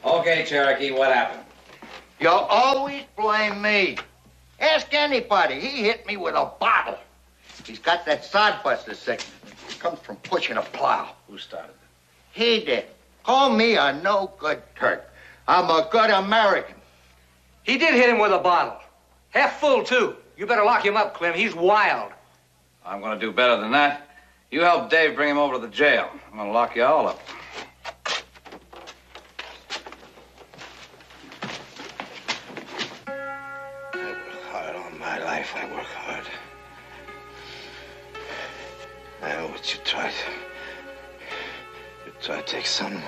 Okay, Cherokee, what happened? You'll always blame me. Ask anybody. He hit me with a bottle. He's got that sod buster sickness. It comes from pushing a plow. Who started it? He did. Call me a no-good Turk. I'm a good American. He did hit him with a bottle. Half full, too. You better lock him up, Clem. He's wild. I'm going to do better than that. You help Dave bring him over to the jail. I'm going to lock you all up. I work hard. I know what you tried. You tried to take some of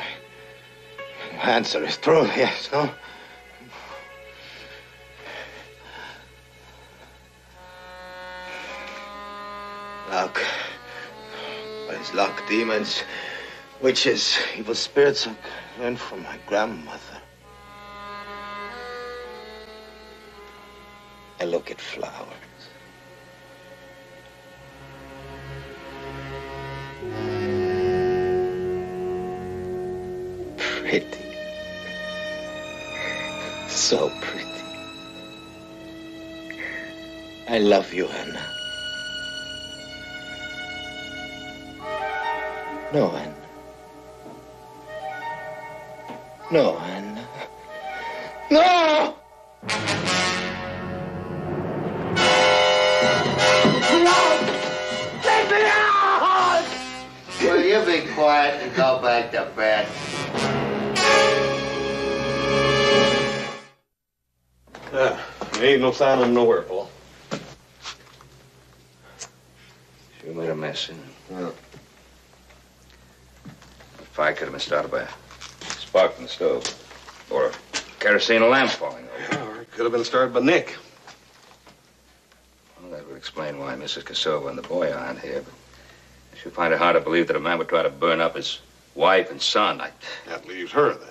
my answer is true, yes, no? luck. By his luck, demons, witches, evil spirits I learned from my grandmother. I look at flowers. Pretty. So pretty. I love you, Anna. No, Anna. No, Anna. No! Let me out! Will you be quiet and go back to bed? There ain't no sign of him nowhere, Paul. You made a mess, didn't you? Yeah. The fire could have been started by a spark from the stove. Or a kerosene lamp falling over. Yeah, or it could have been started by Nick. Well, that would explain why Mrs. Casova and the boy aren't here, but I should find it hard to believe that a man would try to burn up his wife and son. That leaves her, then.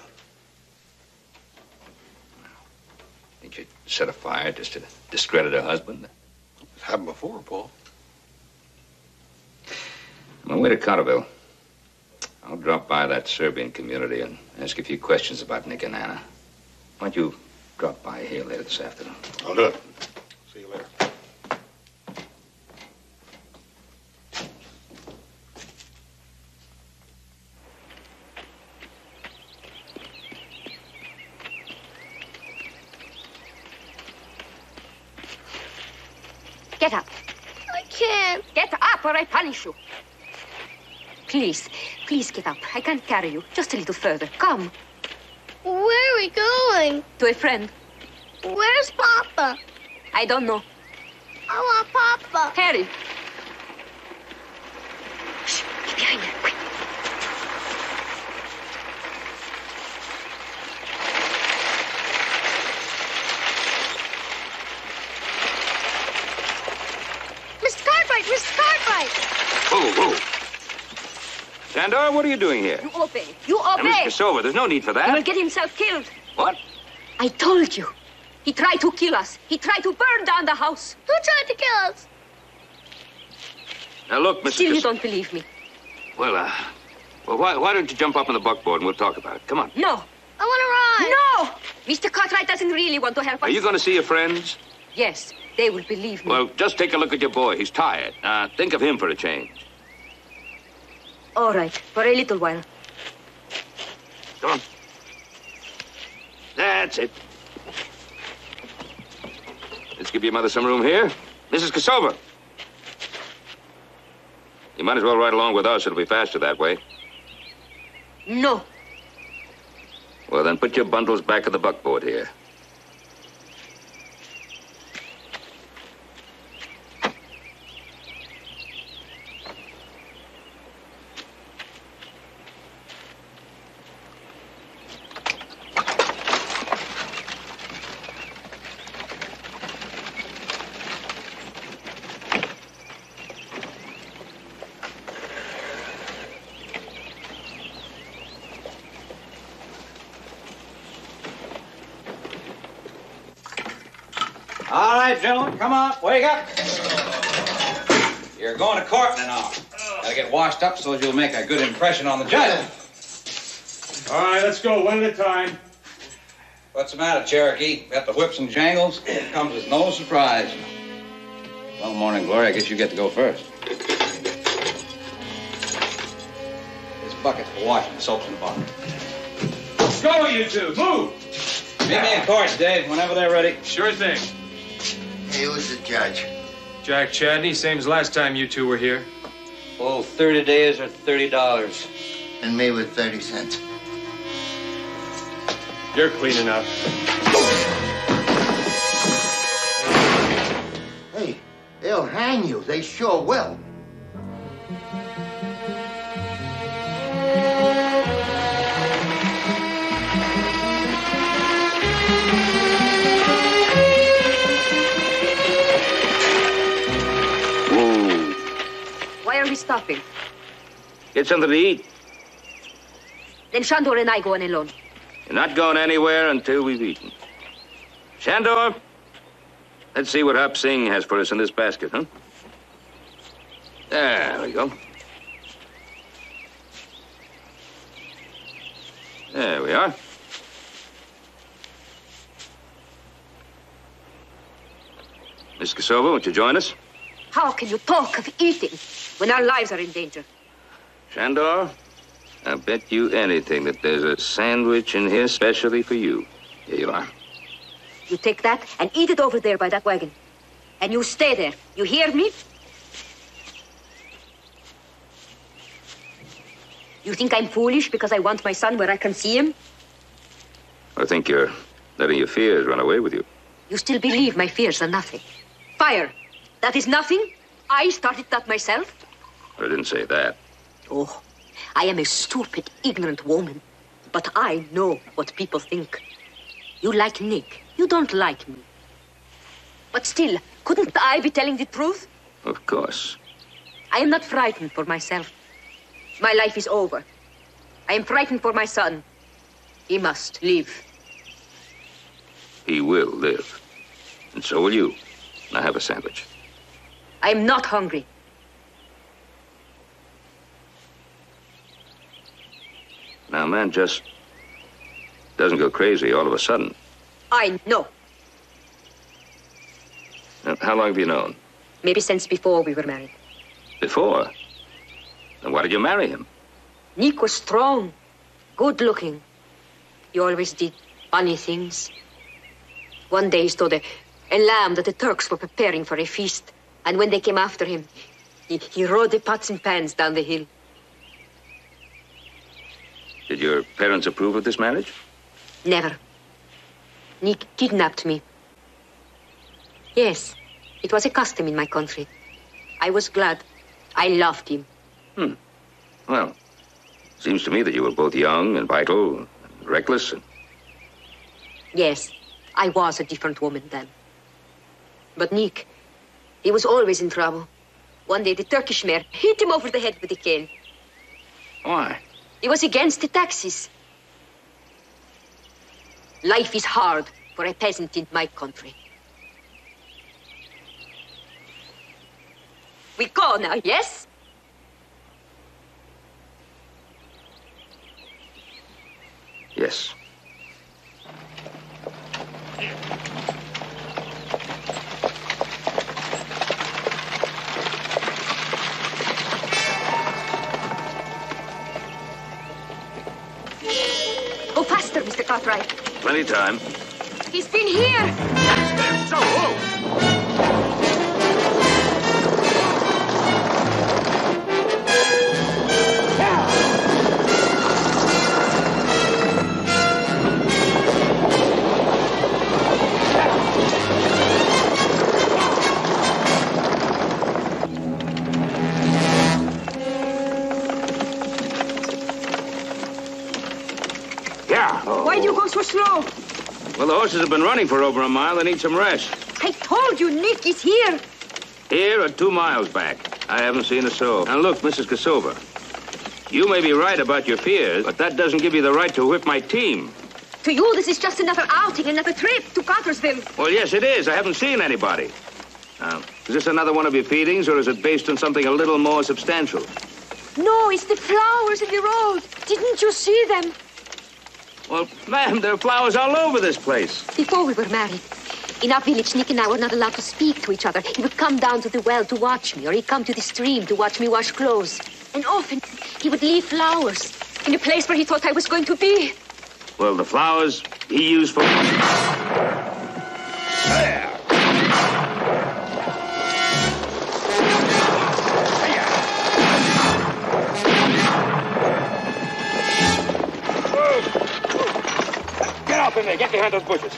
Did you set a fire just to discredit her husband? It's happened before, Paul. On my way to Cotterville, I'll drop by that Serbian community and ask a few questions about Nick and Anna. Why don't you drop by here later this afternoon? I'll do it. See you later. Get up. I can't. Get up or I punish you. Please, please get up. I can't carry you. Just a little further. Come. Where are we going? To a friend. Where's Papa? I don't know. I want Papa. Harry. Shh, get behind her, quick. Mr. Cartwright, Mr. Cartwright! Whoa, whoa. Shandor, what are you doing here? You obey. You obey. Now, Miss Casova, there's no need for that. He will get himself killed. What? I told you. He tried to kill us. He tried to burn down the house. Who tried to kill us? Now, look, Mrs. Still, you don't believe me. Well, why don't you jump up on the buckboard and we'll talk about it? Come on. No. I want to ride. No! Mr. Cartwright doesn't really want to help us. Are you going to see your friends? Yes. They will believe me. Well, just take a look at your boy. He's tired. Think of him for a change. All right, for a little while. Come on. That's it. Let's give your mother some room here. Mrs. Casova. You might as well ride along with us. It'll be faster that way. No. Well, then put your bundles back of the buckboard here. Come on, wake up. You're going to court in an hour. Gotta get washed up so you'll make a good impression on the judge. All right, let's go one at a time. What's the matter, Cherokee? Got the whips and jangles? It comes as no surprise. Well, Morning Glory, I guess you get to go first. This bucket's for washing, soap's in the bucket. Let's go, you two, move! Meet me in court, Dave, whenever they're ready. Sure thing. Who's the judge? Jack Chadney, same as last time you two were here. Oh, 30 days or $30. And me with 30 cents. You're clean enough. Hey, they'll hang you. They sure will. stopping? Get something to eat. Then Shandor and I go on alone. You're not going anywhere until we've eaten. Shandor, let's see what Hop Sing has for us in this basket, huh? There we go. There we are. Miss Casova, won't you join us? How can you talk of eating when our lives are in danger? Shandor, I'll bet you anything that there's a sandwich in here specially for you. Here you are. You take that and eat it over there by that wagon. And you stay there. You hear me? You think I'm foolish because I want my son where I can see him? I think you're letting your fears run away with you. You still believe my fears are nothing. Fire, that is nothing. I started that myself. I didn't say that. Oh, I am a stupid, ignorant woman. But I know what people think. You like Nick. You don't like me. But still, couldn't I be telling the truth? Of course. I am not frightened for myself. My life is over. I am frightened for my son. He must live. He will live. And so will you. Now have a sandwich. I am not hungry. Now, man just doesn't go crazy all of a sudden. I know. Now, how long have you known? Maybe since before we were married. Before? Then why did you marry him? Nick was strong, good-looking. He always did funny things. One day he stole a lamb that the Turks were preparing for a feast. And when they came after him, he rode the pots and pans down the hill. Did your parents approve of this marriage? Never. Nick kidnapped me. Yes, it was a custom in my country. I was glad. I loved him. Hmm. Well, seems to me that you were both young and vital and reckless. And... Yes, I was a different woman then. But Nick, he was always in trouble. One day the Turkish mare hit him over the head with a cane. Why? It was against the taxes. Life is hard for a peasant in my country. We go now, yes? Yes. Go faster, Mr. Cartwright. Plenty of time. He's been here. That's been so low. Slow. Well, the horses have been running for over a mile. They need some rest. I told you, Nick is here. Here or 2 miles back. I haven't seen a soul. Now, look, Mrs. Casova, you may be right about your fears, but that doesn't give you the right to whip my team. To you, this is just another outing, another trip to Cottersville. Well, yes, it is. I haven't seen anybody. Now, is this another one of your feedings, or is it based on something a little more substantial? No, it's the flowers in the road. Didn't you see them? Well, ma'am, there are flowers all over this place. Before we were married, in our village, Nick and I were not allowed to speak to each other. He would come down to the well to watch me, or he'd come to the stream to watch me wash clothes. And often, he would leave flowers in a place where he thought I was going to be. Well, the flowers he used for... There! Up in there. Get behind those bushes.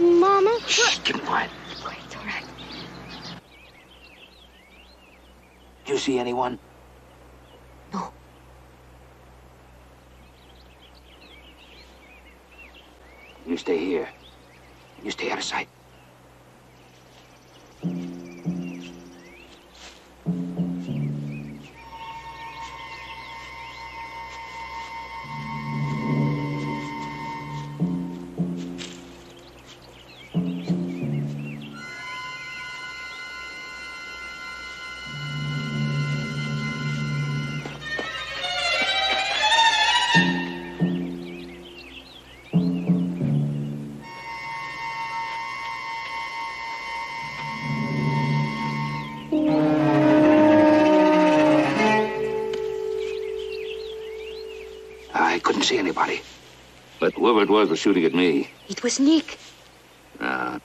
Mama? Shh, give him quiet. Quiet, all right. see anyone? No. You stay here. You stay out of sight. See anybody. But whoever it was shooting at me. It was Nick. I'd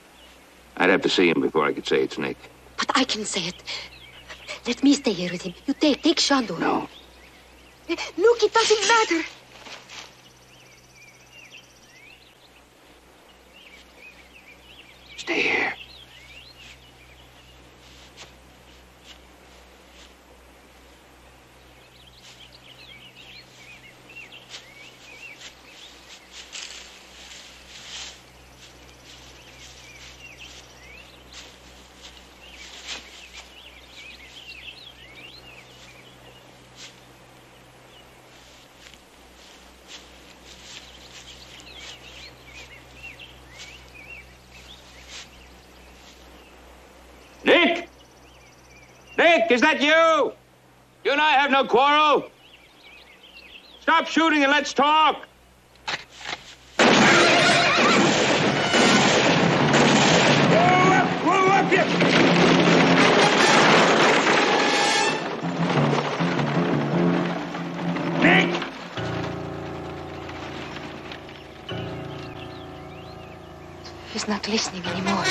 have to see him before I could say it's Nick. But I can say it. Let me stay here with him. You take Shandor. No. Look, it doesn't matter. Stay here. Is that you? You and I have no quarrel. Stop shooting and let's talk. Roll up, you! Nick! He's not listening anymore.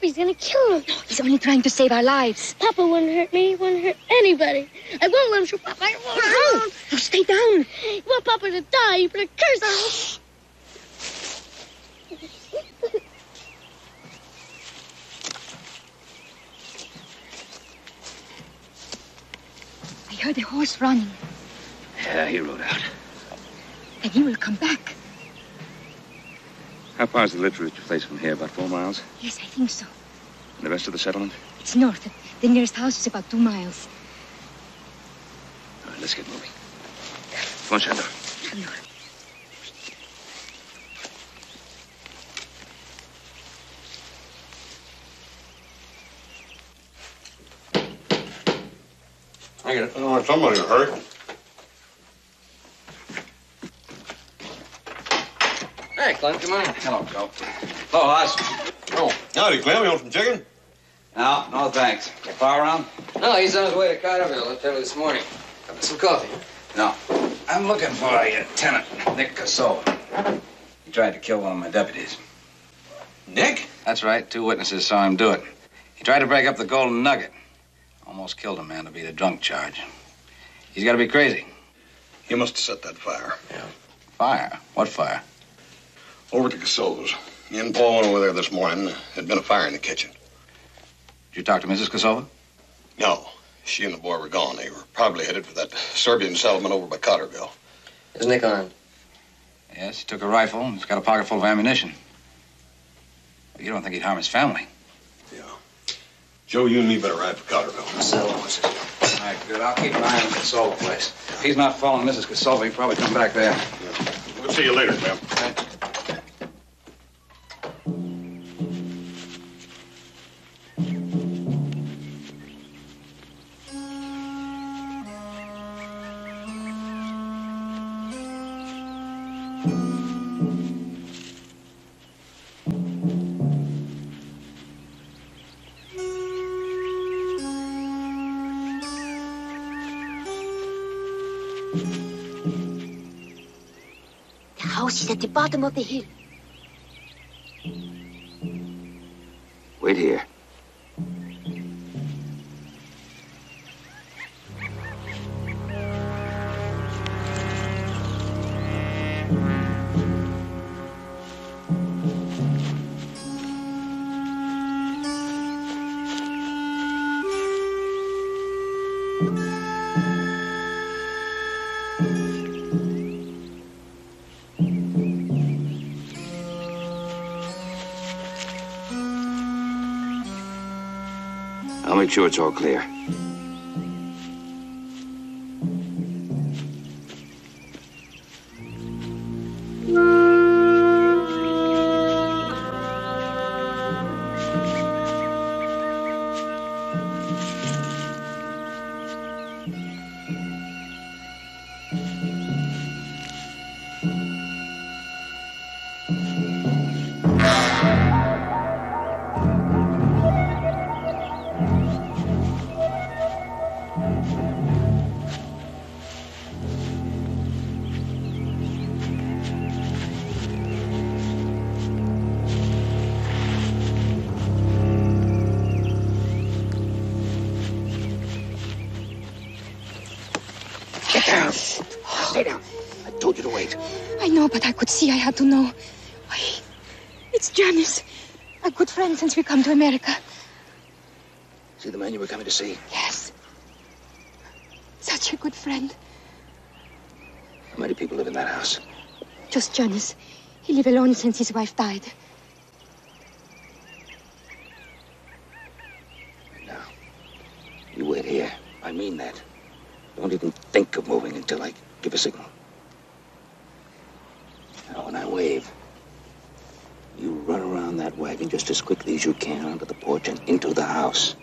He's gonna kill him. No, he's only trying to save our lives. Papa wouldn't hurt me. He wouldn't hurt anybody. I won't let him shoot Papa. I won't. No, no, stay down. You want Papa to die. You put a curse on him. I heard a horse running. Yeah, he rode out. And he will come back. How far is the literature place from here? About 4 miles? Yes, I think so. And the rest of the settlement? It's north. The nearest house is about 2 miles. All right, let's get moving. Come on, Shandor. Shandor. I want somebody hurt. Hey, Clem, come on. Hello, Joe. Hello, Hoss. Oh, howdy, Clem. You want some chicken? No, thanks. Your pa around? No, he's on his way to Cotterville. I left early this morning. Got me some coffee. No. I'm looking for a tenant, Nick Casova. He tried to kill one of my deputies. Nick? That's right. 2 witnesses saw him do it. He tried to break up the Golden Nugget. Almost killed a man to beat a drunk charge. He's got to be crazy. He must have set that fire. Yeah. Fire? What fire? Over to Casova's. Me and Paul went over there this morning. There had been a fire in the kitchen. Did you talk to Mrs. Casova? No. She and the boy were gone. They were probably headed for that Serbian settlement over by Cotterville. Is Nick armed? Yes, he took a rifle and he's got a pocket full of ammunition. Well, you don't think he'd harm his family? Yeah. Joe, you and me better ride for Cotterville. So all right, good. I'll keep an eye on the Casova place. If he's not following Mrs. Casova, he'll probably come back there. Yeah. We'll see you later, ma'am. She's at the bottom of the hill. Wait here. Make sure it's all clear. See, I had to know. Why, it's Janice, a good friend since we come to America. See the man you were coming to see? Yes. Such a good friend. How many people live in that house? Just Janice. He lived alone since his wife died. Now, you wait here. I mean that. Don't even think of moving until I give a signal. Now, when I wave, you run around that wagon just as quickly as you can onto the porch and into the house.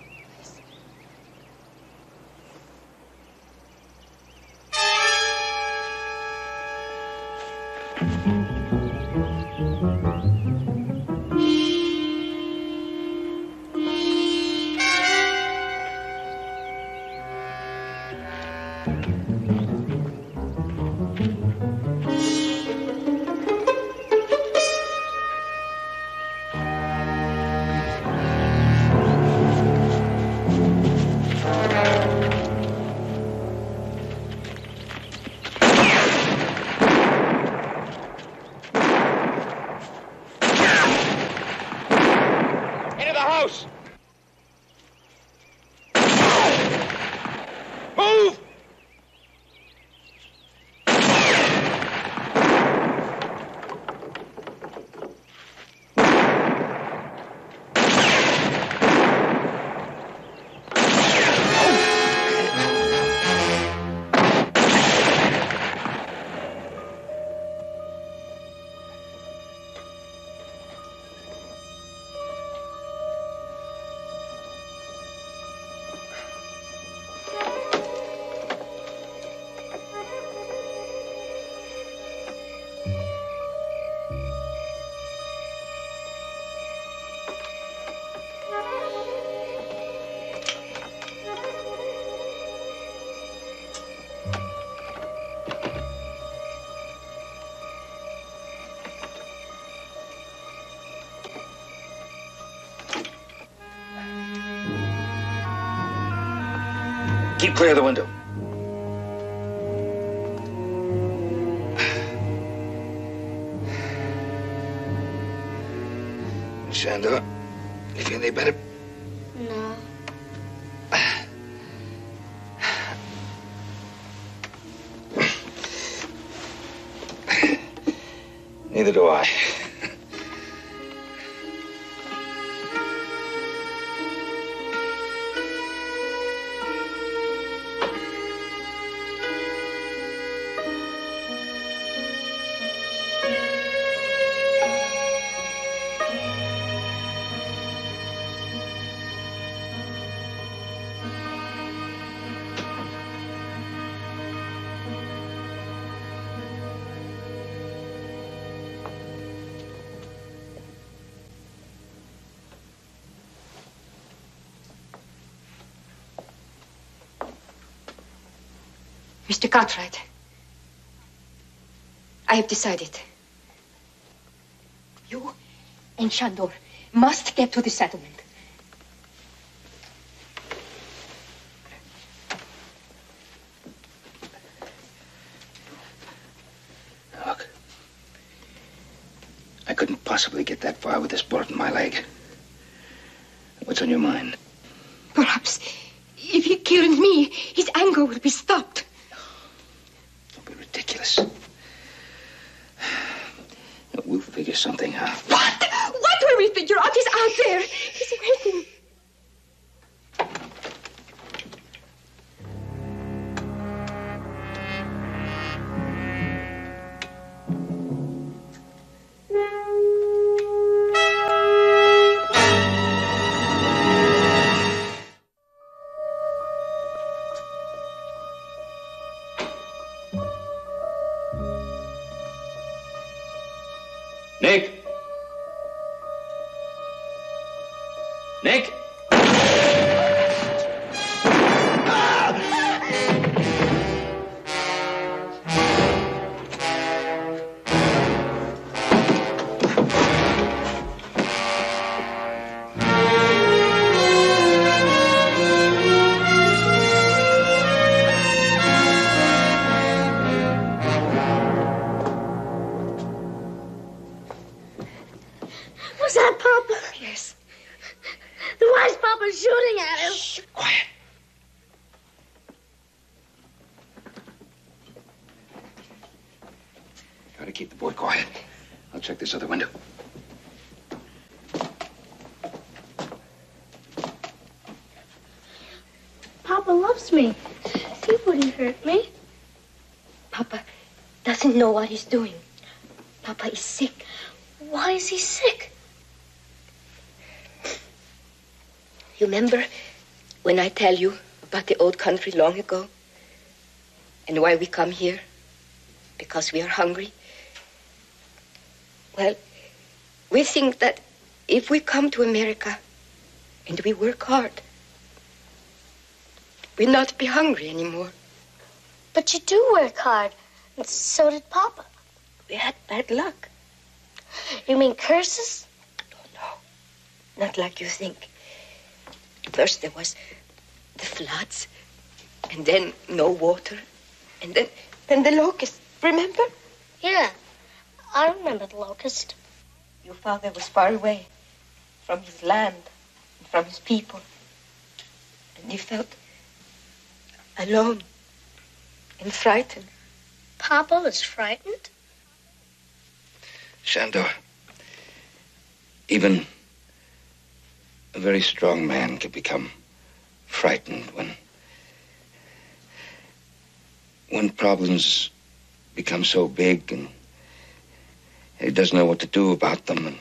Keep clear of the window. Shandor, you feel any better? No. Neither do I. Mr. Cartwright, I have decided. and Shandor must get to the settlement. Look, I couldn't possibly get that far with this bullet in my leg. What's on your mind? Perhaps if he killed me, his anger would be stopped. Don't be ridiculous. We'll figure something out. What? What will we figure out? He's out there. He's waiting. Know what he's doing. Papa is sick. Why is he sick? You remember when I tell you about the old country long ago and why we come here? Because we are hungry? Well, we think that if we come to America and we work hard, we'll not be hungry anymore. But you do work hard. And so did Papa. We had bad luck. You mean curses? No, not like you think. First there was the floods, and then no water, and then the locust, remember? Yeah, I remember the locust. Your father was far away from his land and from his people, and he felt alone and frightened. Papa was frightened? Shandor, even a very strong man can become frightened when problems become so big and he doesn't know what to do about them and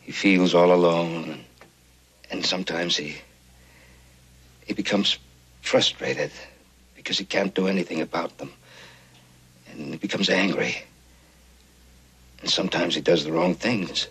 he feels all alone and sometimes he becomes frustrated because he can't do anything about them. And he becomes angry. And sometimes he does the wrong things.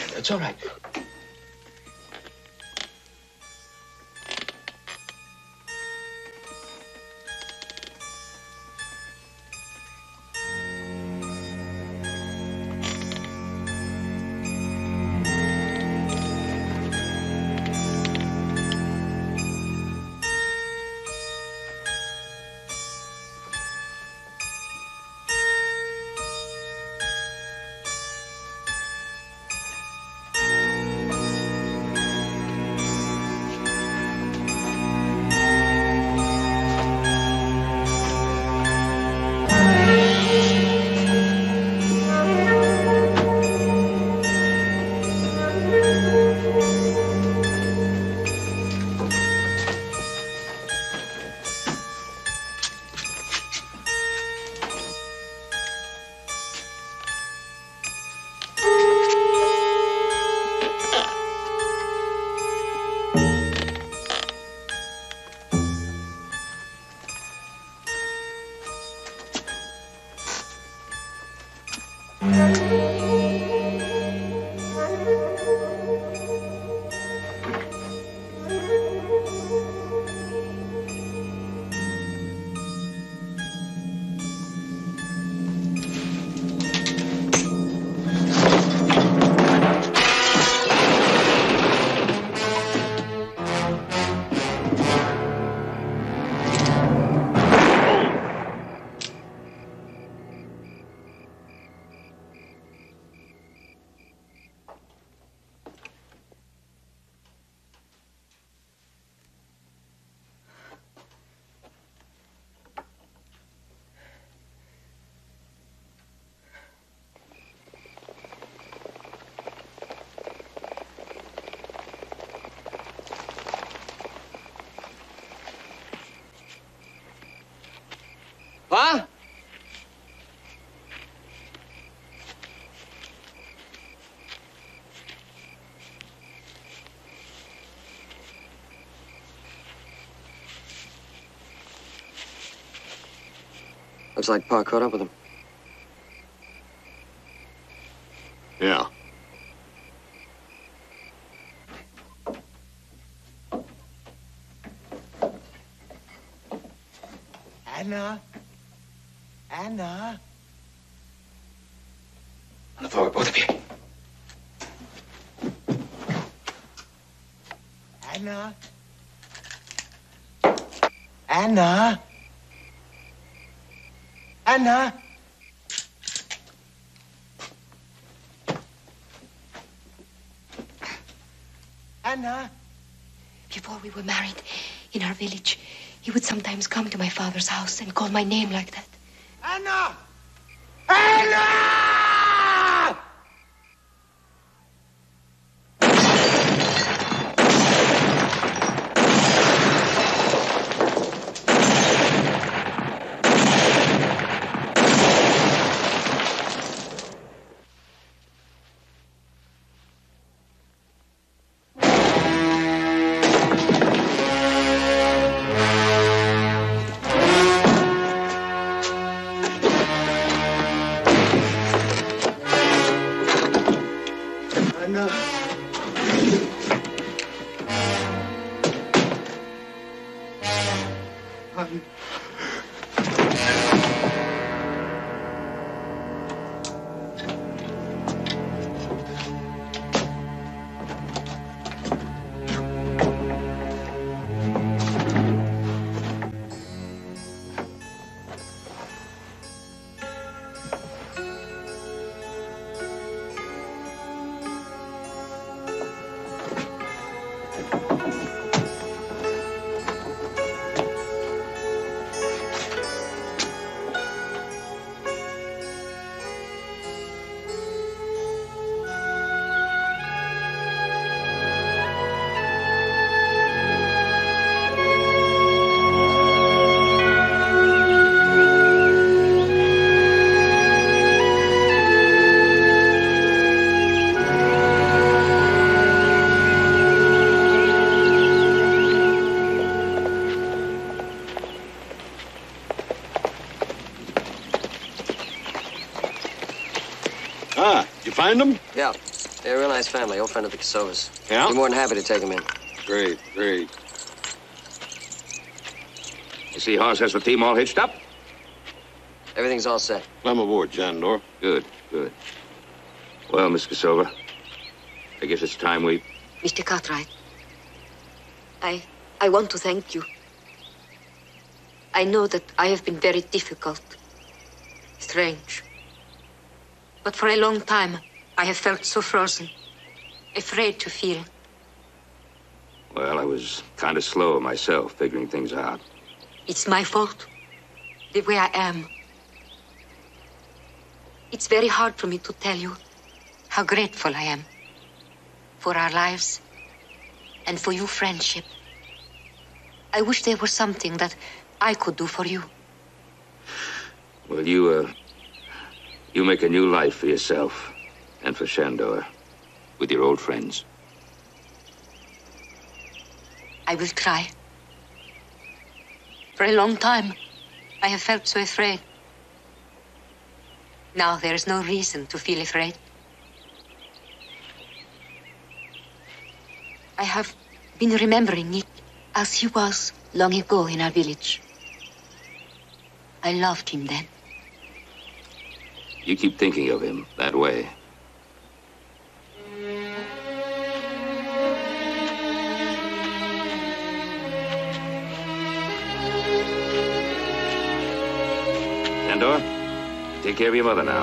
It's all right. Huh? Looks like Pa caught up with him. Yeah. Anna? Anna? On the floor, both of you. Anna? Anna? Anna? Anna? Before we were married, in our village, he would sometimes come to my father's house and call my name like that. Anna! Anna! Find them? Yeah. They're a real nice family, old friend of the Kosovas. Yeah? We're more than happy to take them in. Great, great. You see, Hoss has the team all hitched up? Everything's all set. I'm aboard, Shandor. Good, good. Well, Miss Casova, I guess it's time we... Mr. Cartwright, I want to thank you. I know that I have been very difficult, strange. But for a long time, I have felt so frozen, afraid to feel. Well, I was kind of slow myself, figuring things out. It's my fault, the way I am. It's very hard for me to tell you how grateful I am for our lives and for your friendship. I wish there was something that I could do for you. Well, you make a new life for yourself and for Shandor with your old friends. I will try. For a long time, I have felt so afraid. Now there is no reason to feel afraid. I have been remembering Nick as he was long ago in our village. I loved him then. You keep thinking of him that way. Shandor, take care of your mother now.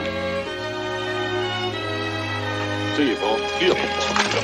See you, Paul.